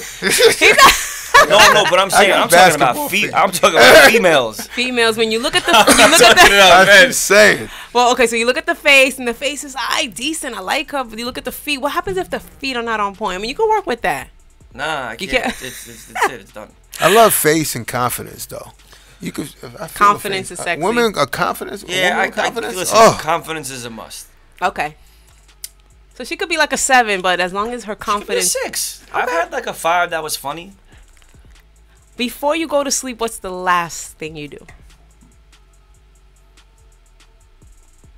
No, no, but I'm saying I'm talking about feet. I'm talking about females. Females. When you look at the, you look at the. I'm saying. Well, okay, so you look at the face, and the face is I decent. I like her, but you look at the feet. What happens if the feet are not on point? I mean, you can work with that. Nah, I can't. You can't. It's, it's, it's, it's done. I love face and confidence, though. You could. I feel confidence is sexy. Women are confidence. Yeah, I, confidence. I, listen, oh. confidence is a must. Okay. So she could be like a seven, but as long as her confidence. She could be a six. Okay. I've had like a five that was funny. Before you go to sleep, what's the last thing you do?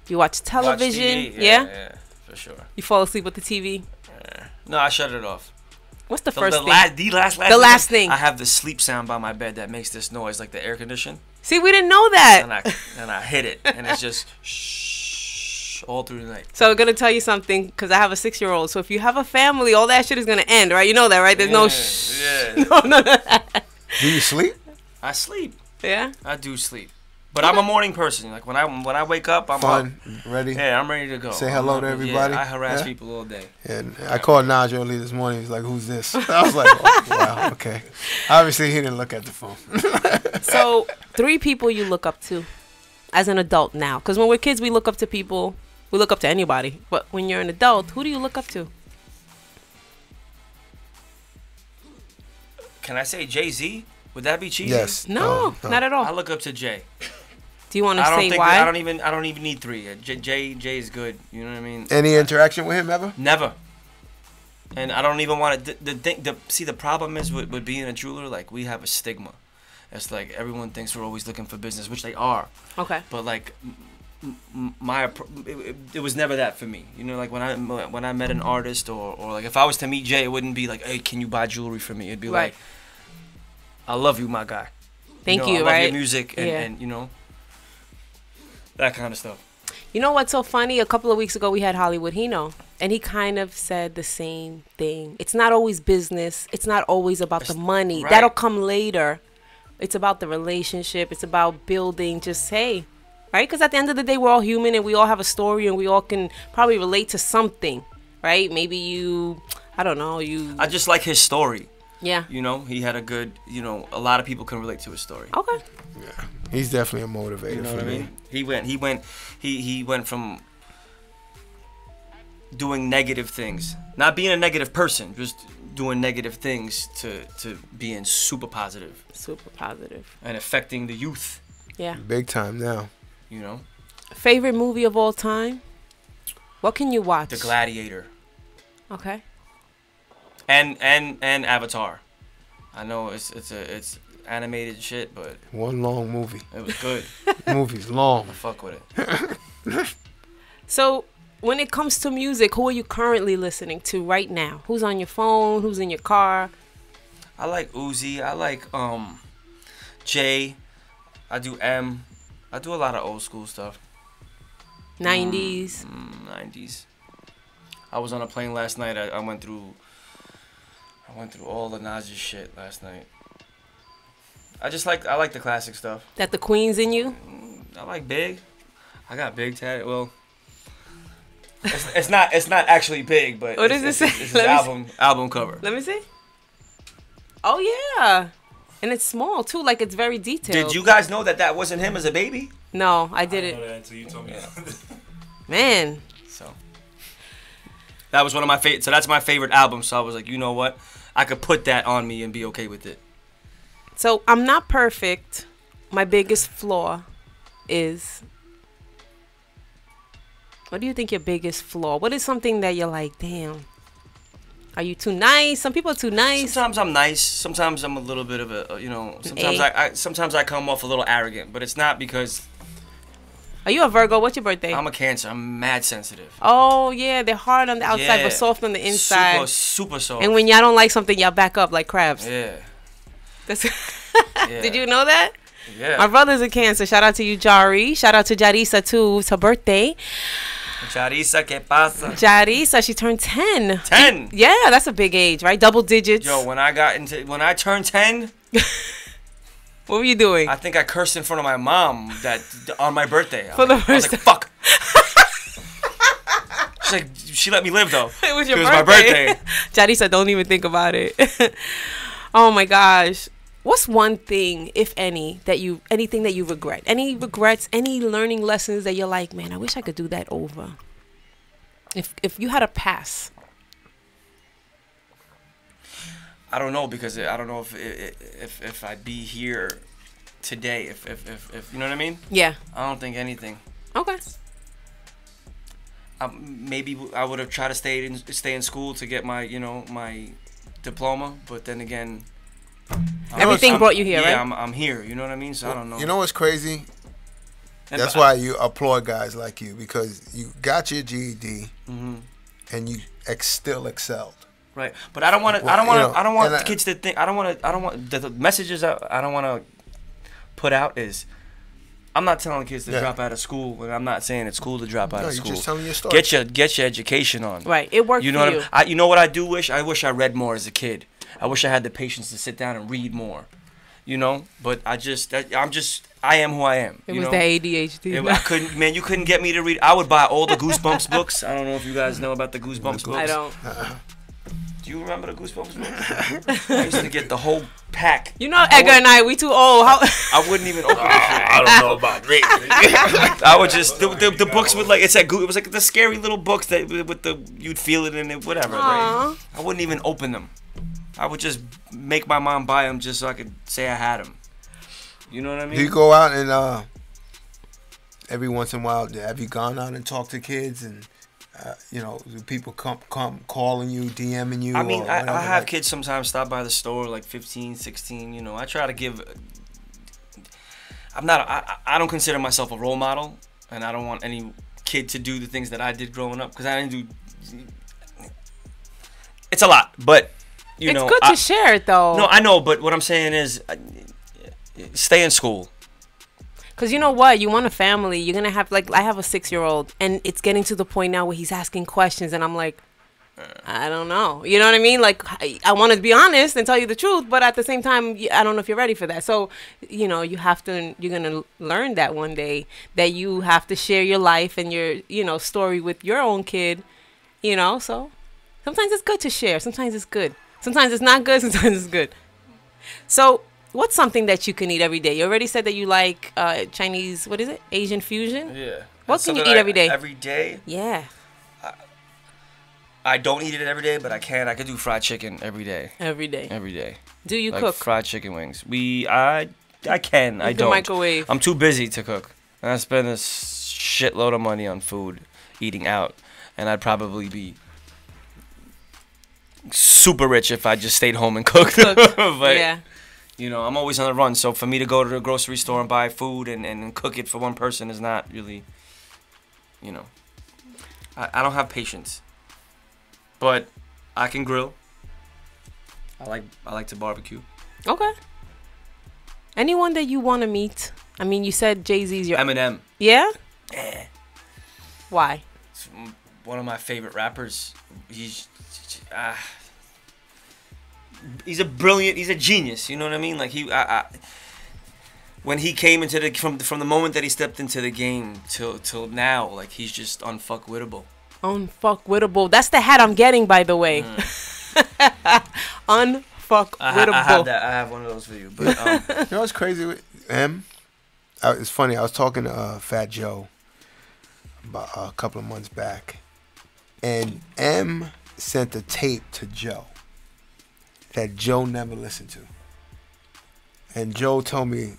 You watch television, watch T V, yeah, yeah? Yeah, for sure. You fall asleep with the T V? Yeah. No, I shut it off. What's the so first the thing? La the last, last, the last thing. thing. I have the sleep sound by my bed that makes this noise, like the air condition. See, we didn't know that. And I, and I hit it, and it's just shh all through the night. So I'm going to tell you something, because I have a six-year-old. So if you have a family, all that shit is going to end, right? You know that, right? There's yeah, no shh. Yeah. No, no, no. Do you sleep? I sleep. Yeah? I do sleep. But okay. I'm a morning person. Like when I when I wake up, I'm fun, up. ready. Yeah, I'm ready to go. Say hello I'm, to everybody. Yeah, I harass yeah. people all day. Yeah, yeah. I called Naj early this morning. He's like, "Who's this?" I was like, "Oh, wow, okay." Obviously, he didn't look at the phone. So, three people you look up to as an adult now, because when we're kids, we look up to people. We look up to anybody. But when you're an adult, who do you look up to? Can I say Jay-Z? Would that be cheesy? Yes. No, no, not at all. I look up to Jay. Do you want to say think why? I don't even. I don't even need three. Jay, Jay, Jay is good. You know what I mean. Any interaction with him ever? Never. And I don't even want to. The, the thing. The, see, the problem is with, with being a jeweler. Like we have a stigma. It's like everyone thinks we're always looking for business, which they are. Okay. But like, my it, it was never that for me. You know, like when I when I met an artist or or like if I was to meet Jay, it wouldn't be like, hey, can you buy jewelry for me? It'd be right. like, I love you, my guy. Thank you. Know, you I love right. your music and, yeah. and you know. That kind of stuff. You know what's so funny? A couple of weeks ago, we had Hollywood Hino, and he kind of said the same thing. It's not always business. It's not always about it's the money. Right. That'll come later. It's about the relationship. It's about building. Just, hey, right? Because at the end of the day, we're all human, and we all have a story, and we all can probably relate to something, right? Maybe you, I don't know, you. I just like his story. Yeah. You know, he had a good, you know, a lot of people can relate to his story. Okay. Yeah. He's definitely a motivator. You know what I mean? He went, he went, he he went from doing negative things, not being a negative person, just doing negative things to to being super positive, super positive, and affecting the youth. Yeah, big time now. You know, favorite movie of all time? What can you watch? The Gladiator. Okay. And and and Avatar. I know it's it's a it's. animated shit, but one long movie. It was good. Movie's long. I fuck with it. So, when it comes to music, who are you currently listening to right now? Who's on your phone? Who's in your car? I like Uzi. I like um, Jay. I do M. I do a lot of old school stuff. nineties. Mm, nineties. I was on a plane last night. I, I went through. I went through all the Naj's shit last night. I just like I like the classic stuff. That the Queens in you? I like Big. I got Big tatted. Well, it's, it's not it's not actually Big, but what does it say? It's his album album cover. Let me see. Oh yeah, and it's small too. Like it's very detailed. Did you guys know that that wasn't him as a baby? No, I didn't. I didn't know that until you told me. Man. So that was one of my favorite. So that's my favorite album. So I was like, you know what? I could put that on me and be okay with it. So, I'm not perfect. My biggest flaw is... What do you think your biggest flaw? What is something that you're like, damn, are you too nice? Some people are too nice. Sometimes I'm nice. Sometimes I'm a little bit of a, you know... Sometimes I, I sometimes I come off a little arrogant, but it's not because... Are you a Virgo? What's your birthday? I'm a Cancer. I'm mad sensitive. Oh, yeah. They're hard on the outside, yeah. but soft on the inside. Super, super soft. And when y'all don't like something, y'all back up like crabs. Yeah. Yeah. Did you know that? Yeah. My brother's a Cancer. Shout out to you, Jari. Shout out to Jarissa, too. It's her birthday. Jarissa, ¿qué pasa? Jarissa, she turned ten. ten? Yeah, that's a big age, right? Double digits. Yo, when I got into, when I turned ten... What were you doing? I think I cursed in front of my mom that on my birthday. For I, the first I was like, fuck. She's like, she let me live, though. It was your birthday. It was my birthday. Jarissa, don't even think about it. Oh my gosh. What's one thing, if any, that you, anything that you regret? Any regrets, any learning lessons that you're like, man, I wish I could do that over. If if you had a pass. I don't know, because I don't know if if if I'd be here today. If if if, if you know what I mean? Yeah. I don't think anything. Okay. I, maybe I would have tried to stay in stay in school to get my you know my diploma, but then again. Everything I'm, brought you here, yeah, right? Yeah, I'm, I'm here. You know what I mean? So I don't know. You know what's crazy? And That's why I, you applaud guys like you, because you got your G E D mm-hmm. and you ex still excelled. Right, but I don't want to. Well, I don't want to. You know, I don't want kids I, to think. I don't want to. I don't want the, the messages I, I don't want to put out is. I'm not telling kids to yeah. drop out of school, and I'm not saying it's cool to drop out no, of school. You're just telling your story. Get your get your education on. Right, it worked. You know for what you. I, you know what I do wish? I wish I read more as a kid. I wish I had the patience to sit down and read more, you know. But I just, I, I'm just, I am who I am. It you was know? the A D H D. It, I couldn't, man. You couldn't get me to read. I would buy all the Goosebumps books. I don't know if you guys know about the Goosebumps the books. I don't. Uh-uh. Do you remember the Goosebumps books? I used to get the whole pack. You know, Edgar and I, we too old. How I wouldn't even open it. I don't know about reading. I would just the, the, the books would like it's like it was like the scary little books that with the you'd feel it in it whatever. Right? I wouldn't even open them. I would just make my mom buy them just so I could say I had them. You know what I mean? Do you go out and uh, every once in a while? Have you gone out and talked to kids and? Uh, you know, people come come calling you, DMing you. I mean, or I, I have like. kids sometimes stop by the store, like fifteen, sixteen, you know. I try to give... I'm not... A, I, I don't consider myself a role model, and I don't want any kid to do the things that I did growing up, because I didn't do... It's a lot, but, you it's know... It's good I, to share it, though. No, I know, but what I'm saying is I, stay in school. Because you know what? You want a family. You're going to have, like, I have a six-year-old, and it's getting to the point now where he's asking questions, and I'm like, I don't know. You know what I mean? Like, I, I want to be honest and tell you the truth, but at the same time, I don't know if you're ready for that. So, you know, you have to, you're going to learn that one day, that you have to share your life and your, you know, story with your own kid, you know? So sometimes it's good to share. Sometimes it's good. Sometimes it's not good. Sometimes it's good. So... What's something that you can eat every day? You already said that you like uh, Chinese, what is it? Asian fusion? Yeah. What can you eat I, every day? Every day? Yeah. I, I don't eat it every day, but I can. I could do fried chicken every day. Every day. Every day. Do you like cook? Fried chicken wings. We, I, I can. You I can don't. Microwave. I'm too busy to cook. And I spend a shitload of money on food, eating out, and I'd probably be... super rich if I just stayed home and cooked. Cook. But, yeah. You know, I'm always on the run, so for me to go to the grocery store and buy food and, and cook it for one person is not really, you know, I, I don't have patience. But I can grill. I like I like to barbecue. Okay. Anyone that you want to meet? I mean, you said Jay-Z's your... M and M. Yeah? Yeah. Why? It's one of my favorite rappers. He's... Uh, He's a brilliant. He's a genius. You know what I mean? Like he, I, I, when he came into the from from the moment that he stepped into the game till till now, like he's just unfuckwittable. Unfuckwittable. That's the hat I'm getting, by the way. Mm. Unfuckwittable. I, I, I have that. I have one of those for you. But um. You know what's crazy with M? I, it's funny. I was talking to uh, Fat Joe about uh, a couple of months back, and M sent a tape to Joe that Joe never listened to. And Joe told me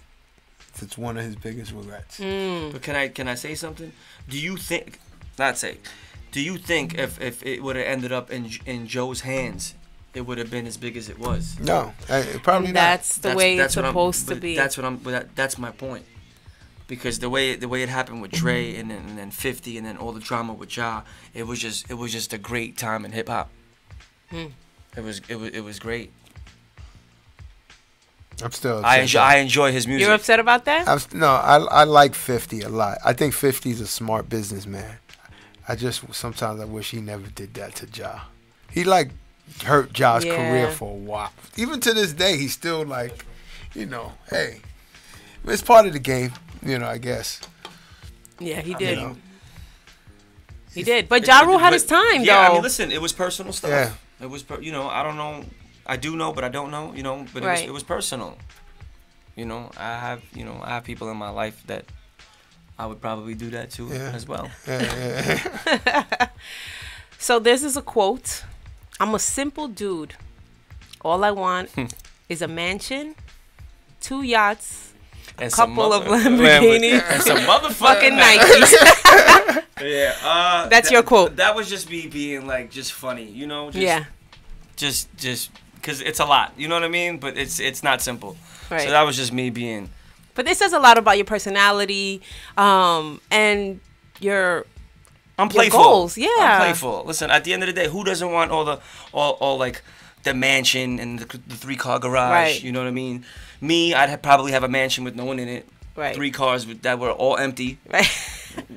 it's one of his biggest regrets. Mm. But can I can I say something? Do you think, not say, do you think if, if it would have ended up in in Joe's hands, it would have been as big as it was? No, I, probably that's not. The that's the way that's it's supposed to be. That's what I'm. That, that's my point. Because the way the way it happened with Dre and then, and then fifty and then all the drama with Ja, it was just it was just a great time in hip hop. Mm. It was it was it was great. I'm still. I enjoy I enjoy his music. You're upset about that? I'm, no, I I like fifty a lot. I think fifty's a smart businessman. I just sometimes I wish he never did that to Ja. He like hurt Ja's yeah. career for a while. Even to this day, he's still like, you know, hey, it's part of the game, you know. I guess. Yeah, he did. You know? He did, but Ja Rule had his time yeah, though. Yeah, I mean, listen, it was personal stuff. Yeah. It was, you know, I don't know. I do know, but I don't know, you know, but right. it, was, it was personal. You know, I have, you know, I have people in my life that I would probably do that to yeah. as well. Yeah, yeah, yeah. So this is a quote. I'm a simple dude. All I want is a mansion, two yachts, a and couple of Lamborghinis, and some motherfucking Nikes. Yeah, uh, that's that, your quote. That was just me being like just funny, you know. Just, yeah. Just, just, cause it's a lot, you know what I mean? But it's it's not simple. Right. So that was just me being. But this says a lot about your personality, um, and your. I'm playful. Your goals. Yeah. I'm playful. Listen, at the end of the day, who doesn't want all the all all like. The mansion and the, the three car garage, right. you know what I mean? Me, I'd have, probably have a mansion with no one in it, right. three cars with, that were all empty, right.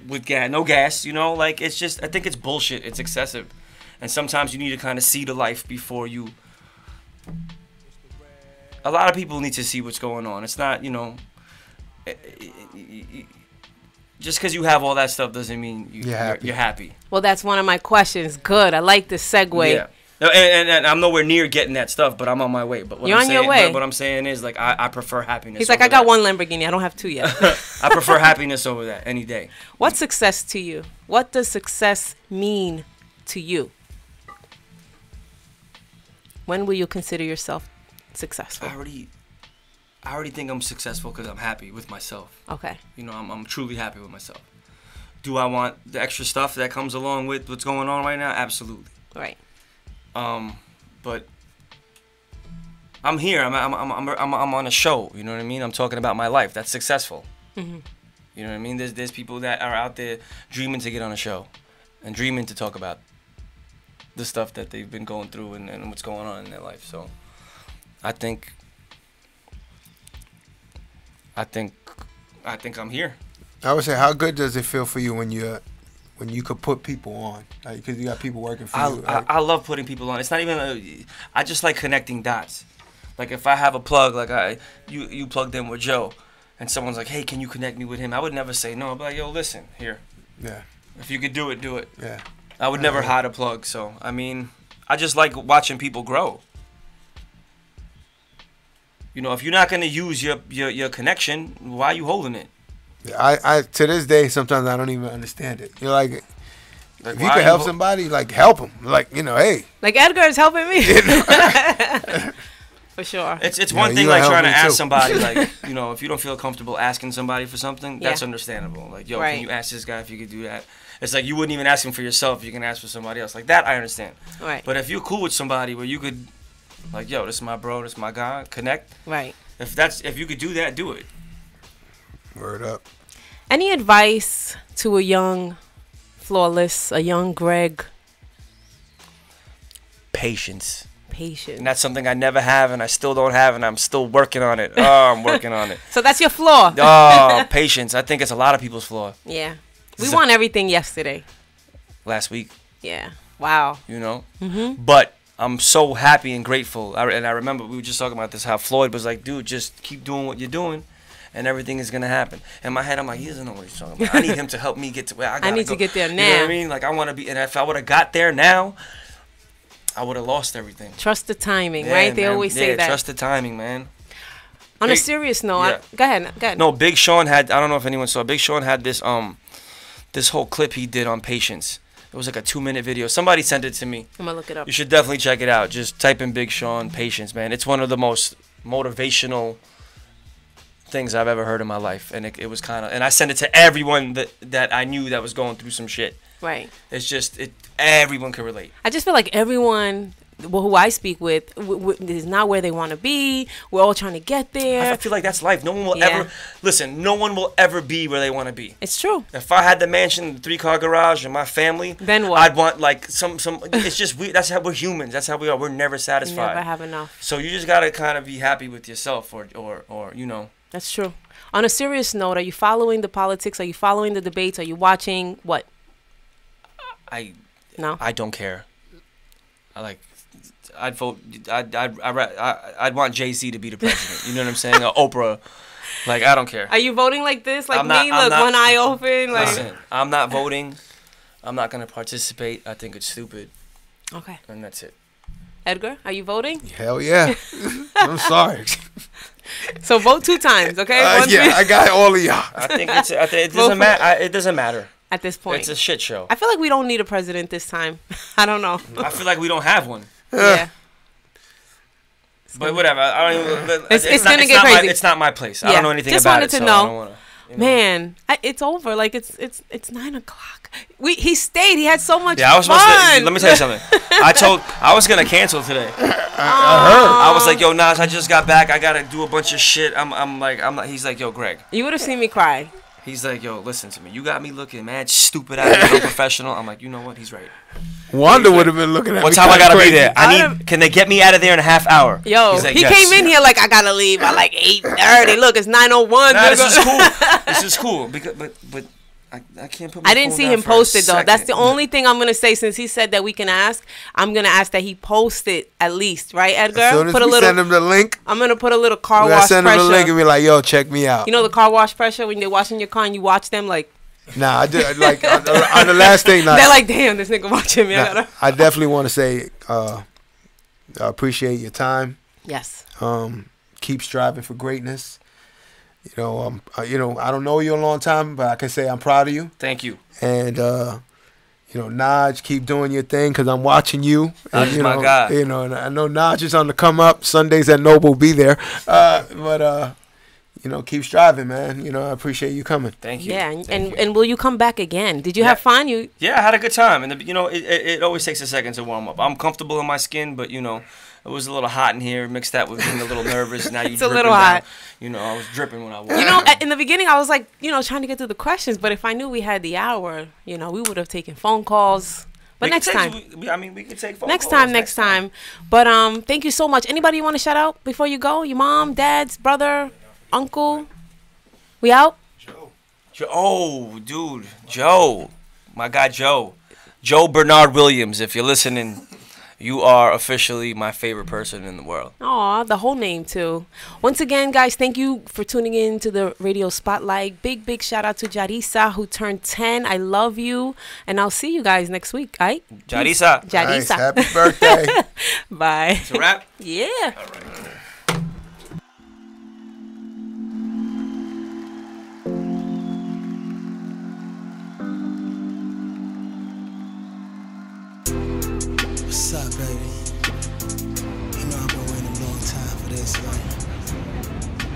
with gas, no gas, you know? Like, it's just, I think it's bullshit, it's excessive. And sometimes you need to kind of see the life before you. A lot of people need to see what's going on. It's not, you know, just because you have all that stuff doesn't mean you, you're, happy. you're happy. Well, that's one of my questions. Good, I like this segue. Yeah. And, and, and I'm nowhere near getting that stuff, but I'm on my way. But what You're I'm on saying, your way. What I'm saying is, like, I, I prefer happiness. He's like, I got that. one Lamborghini. I don't have two yet. I prefer happiness over that any day. What's success to you? What does success mean to you? When will you consider yourself successful? I already, I already think I'm successful because I'm happy with myself. Okay. You know, I'm, I'm truly happy with myself. Do I want the extra stuff that comes along with what's going on right now? Absolutely. Right. Um, but I'm here. I'm I'm I'm I'm I'm on a show. You know what I mean? I'm talking about my life. That's successful. Mm-hmm. You know what I mean? There's there's people that are out there dreaming to get on a show, and dreaming to talk about the stuff that they've been going through and, and what's going on in their life. So, I think, I think, I think I'm here. I would say, how good does it feel for you when you're? When you could put people on, like, because you got people working for I, you. Like. I, I love putting people on. It's not even. A, I just like connecting dots. Like if I have a plug, like I, you you plugged in with Joe, and someone's like, hey, can you connect me with him? I would never say no. I'd be like, yo, listen, here. Yeah. If you could do it, do it. Yeah. I would never hide a plug. So I mean, I just like watching people grow. You know, if you're not gonna use your your your connection, why are you holding it? I, I to this day sometimes I don't even understand it. You're like, like if you can help somebody, like help them. Like you know, hey. Like Edgar is helping me. You know? For sure. It's it's one yeah, thing like trying to ask too. somebody like you know if you don't feel comfortable asking somebody for something yeah. that's understandable. Like yo, right. can you ask this guy if you could do that? It's like you wouldn't even ask him for yourself. You can ask for somebody else. Like that I understand. Right. But if you're cool with somebody where you could, like yo, this is my bro, this is my guy, connect. Right. If that's if you could do that, do it. Word up. Any advice to a young Flawless, a young Greg? Patience. Patience. And that's something I never have and I still don't have and I'm still working on it. Oh, I'm working on it. So that's your flaw. Oh, patience. I think it's a lot of people's flaw. Yeah. We so, want everything yesterday. Last week. Yeah. Wow. You know? Mm-hmm. But I'm so happy and grateful. I, and I remember we were just talking about this, how Floyd was like, dude, just keep doing what you're doing. And everything is gonna happen. In my head, I'm like, he doesn't know what he's talking about. I need him to help me get to where I gotta I need go. to get there now. You know what I mean? Like I want to be. And if I would have got there now, I would have lost everything. Trust the timing, yeah, right? They man. always yeah, say that. Trust the timing, man. On Big, a serious note, yeah. I, go ahead. Go ahead. No, Big Sean had. I don't know if anyone saw. Big Sean had this um, this whole clip he did on patience. It was like a two-minute video. Somebody sent it to me. I'm gonna look it up. You should definitely check it out. Just type in Big Sean patience, man. It's one of the most motivational things I've ever heard in my life, and it, it was kind of, and I sent it to everyone that that I knew that was going through some shit. Right. It's just it. Everyone can relate. I just feel like everyone who I speak with w w is not where they want to be. We're all trying to get there. I feel like that's life. No one will yeah. ever listen. No one will ever be where they want to be. It's true. If I had the mansion, the three-car garage, and my family, then what? I'd want like some some. It's just we. That's how we're humans. That's how we are. We're never satisfied. Never have enough. So you just gotta kind of be happy with yourself, or or or you know. That's true. On a serious note, are you following the politics? Are you following the debates? Are you watching what? I no. I don't care. I like. I'd vote. I'd I'd I'd, I'd want Jay-Z to be the president. You know what I'm saying? Or Oprah. Like I don't care. Are you voting like this? Like I'm me? Not, Look, not, one eye open. Like listen, I'm not voting. I'm not gonna participate. I think it's stupid. Okay. And that's it. Edgar, are you voting? Hell yeah. I'm sorry. So vote two times, okay? Uh, yeah, three. I got all of y'all. I think it's, I think it doesn't matter. It doesn't matter. At this point. It's a shit show. I feel like we don't need a president this time. I don't know. I feel like we don't have one. Yeah. But whatever. I don't even, it's it's, it's going to get crazy. My, it's not my place. Yeah. I don't know anything Just about it. Just wanted to so know. I don't wanna, you know. Man, I, it's over. Like, it's it's it's nine o'clock. We He stayed. He had so much yeah, I was fun. To, let me tell you something. I told I was going to cancel today. I heard. I was like, yo, Naj, I just got back. I got to do a bunch of shit. I'm I'm like, I'm like, he's like, yo, Greg. You would have seen me cry. He's like, yo, listen to me. You got me looking mad stupid at me, no professional. I'm like, you know what? He's right. Wanda would have been looking at what me. What time I gotta crazy. Be there? I need. Can they get me out of there in a half hour? Yo, like, he yes. came in yeah. here like I gotta leave by like eight thirty. Look, it's nine oh one. Nah, this is cool. This is cool. Because, but but I, I can't put. My I didn't phone see down him post it though. That's the only thing I'm gonna say. Since he said that we can ask, I'm gonna ask that he post it at least, right, Edgar? As soon as put a little. Send him the link. I'm gonna put a little car wash pressure. Send him the link and be like, yo, check me out. You know the car wash pressure when you're washing your car and you watch them like. Nah, I did like on, on the last thing. Like, they're like, damn, this nigga watching me. Nah, I definitely want to say, uh, I appreciate your time. Yes. Um, keep striving for greatness. You know, um, uh, you know, I don't know you a long time, but I can say I'm proud of you. Thank you. And uh, you know, Naj, keep doing your thing because I'm watching you. And, you my know, God. You know, and I know Naj is on the come up. Sundays at Noble, be there. Uh, but. Uh, You know, keep striving, man. You know, I appreciate you coming. Thank you. Yeah, and and, you. and will you come back again? Did you yeah. have fun? You yeah, I had a good time, and the, you know, it, it it always takes a second to warm up. I'm comfortable in my skin, but you know, it was a little hot in here. Mixed that with being a little nervous. Now you it's a little hot. Down. You know, I was dripping when I walked. You know, in the beginning, I was like, you know, trying to get through the questions, but if I knew we had the hour, you know, we would have taken phone calls. But we next take, time, we, I mean, we can take phone next calls time, next time, next time. But um, thank you so much. Anybody you want to shout out before you go? Your mom, dad's brother. Uncle, we out? Joe. Joe. Oh, dude. Joe. My guy, Joe. Joe Bernard Williams, if you're listening, you are officially my favorite person in the world. Aw, the whole name, too. Once again, guys, thank you for tuning in to the Radio Spotlight. Big, big shout out to Jarissa, who turned ten. I love you, and I'll see you guys next week, all right? Jarissa. Jarissa. Nice. Happy birthday. Bye. It's a wrap? Yeah. All right. What's up, baby? You know I've been waiting a long time for this, like.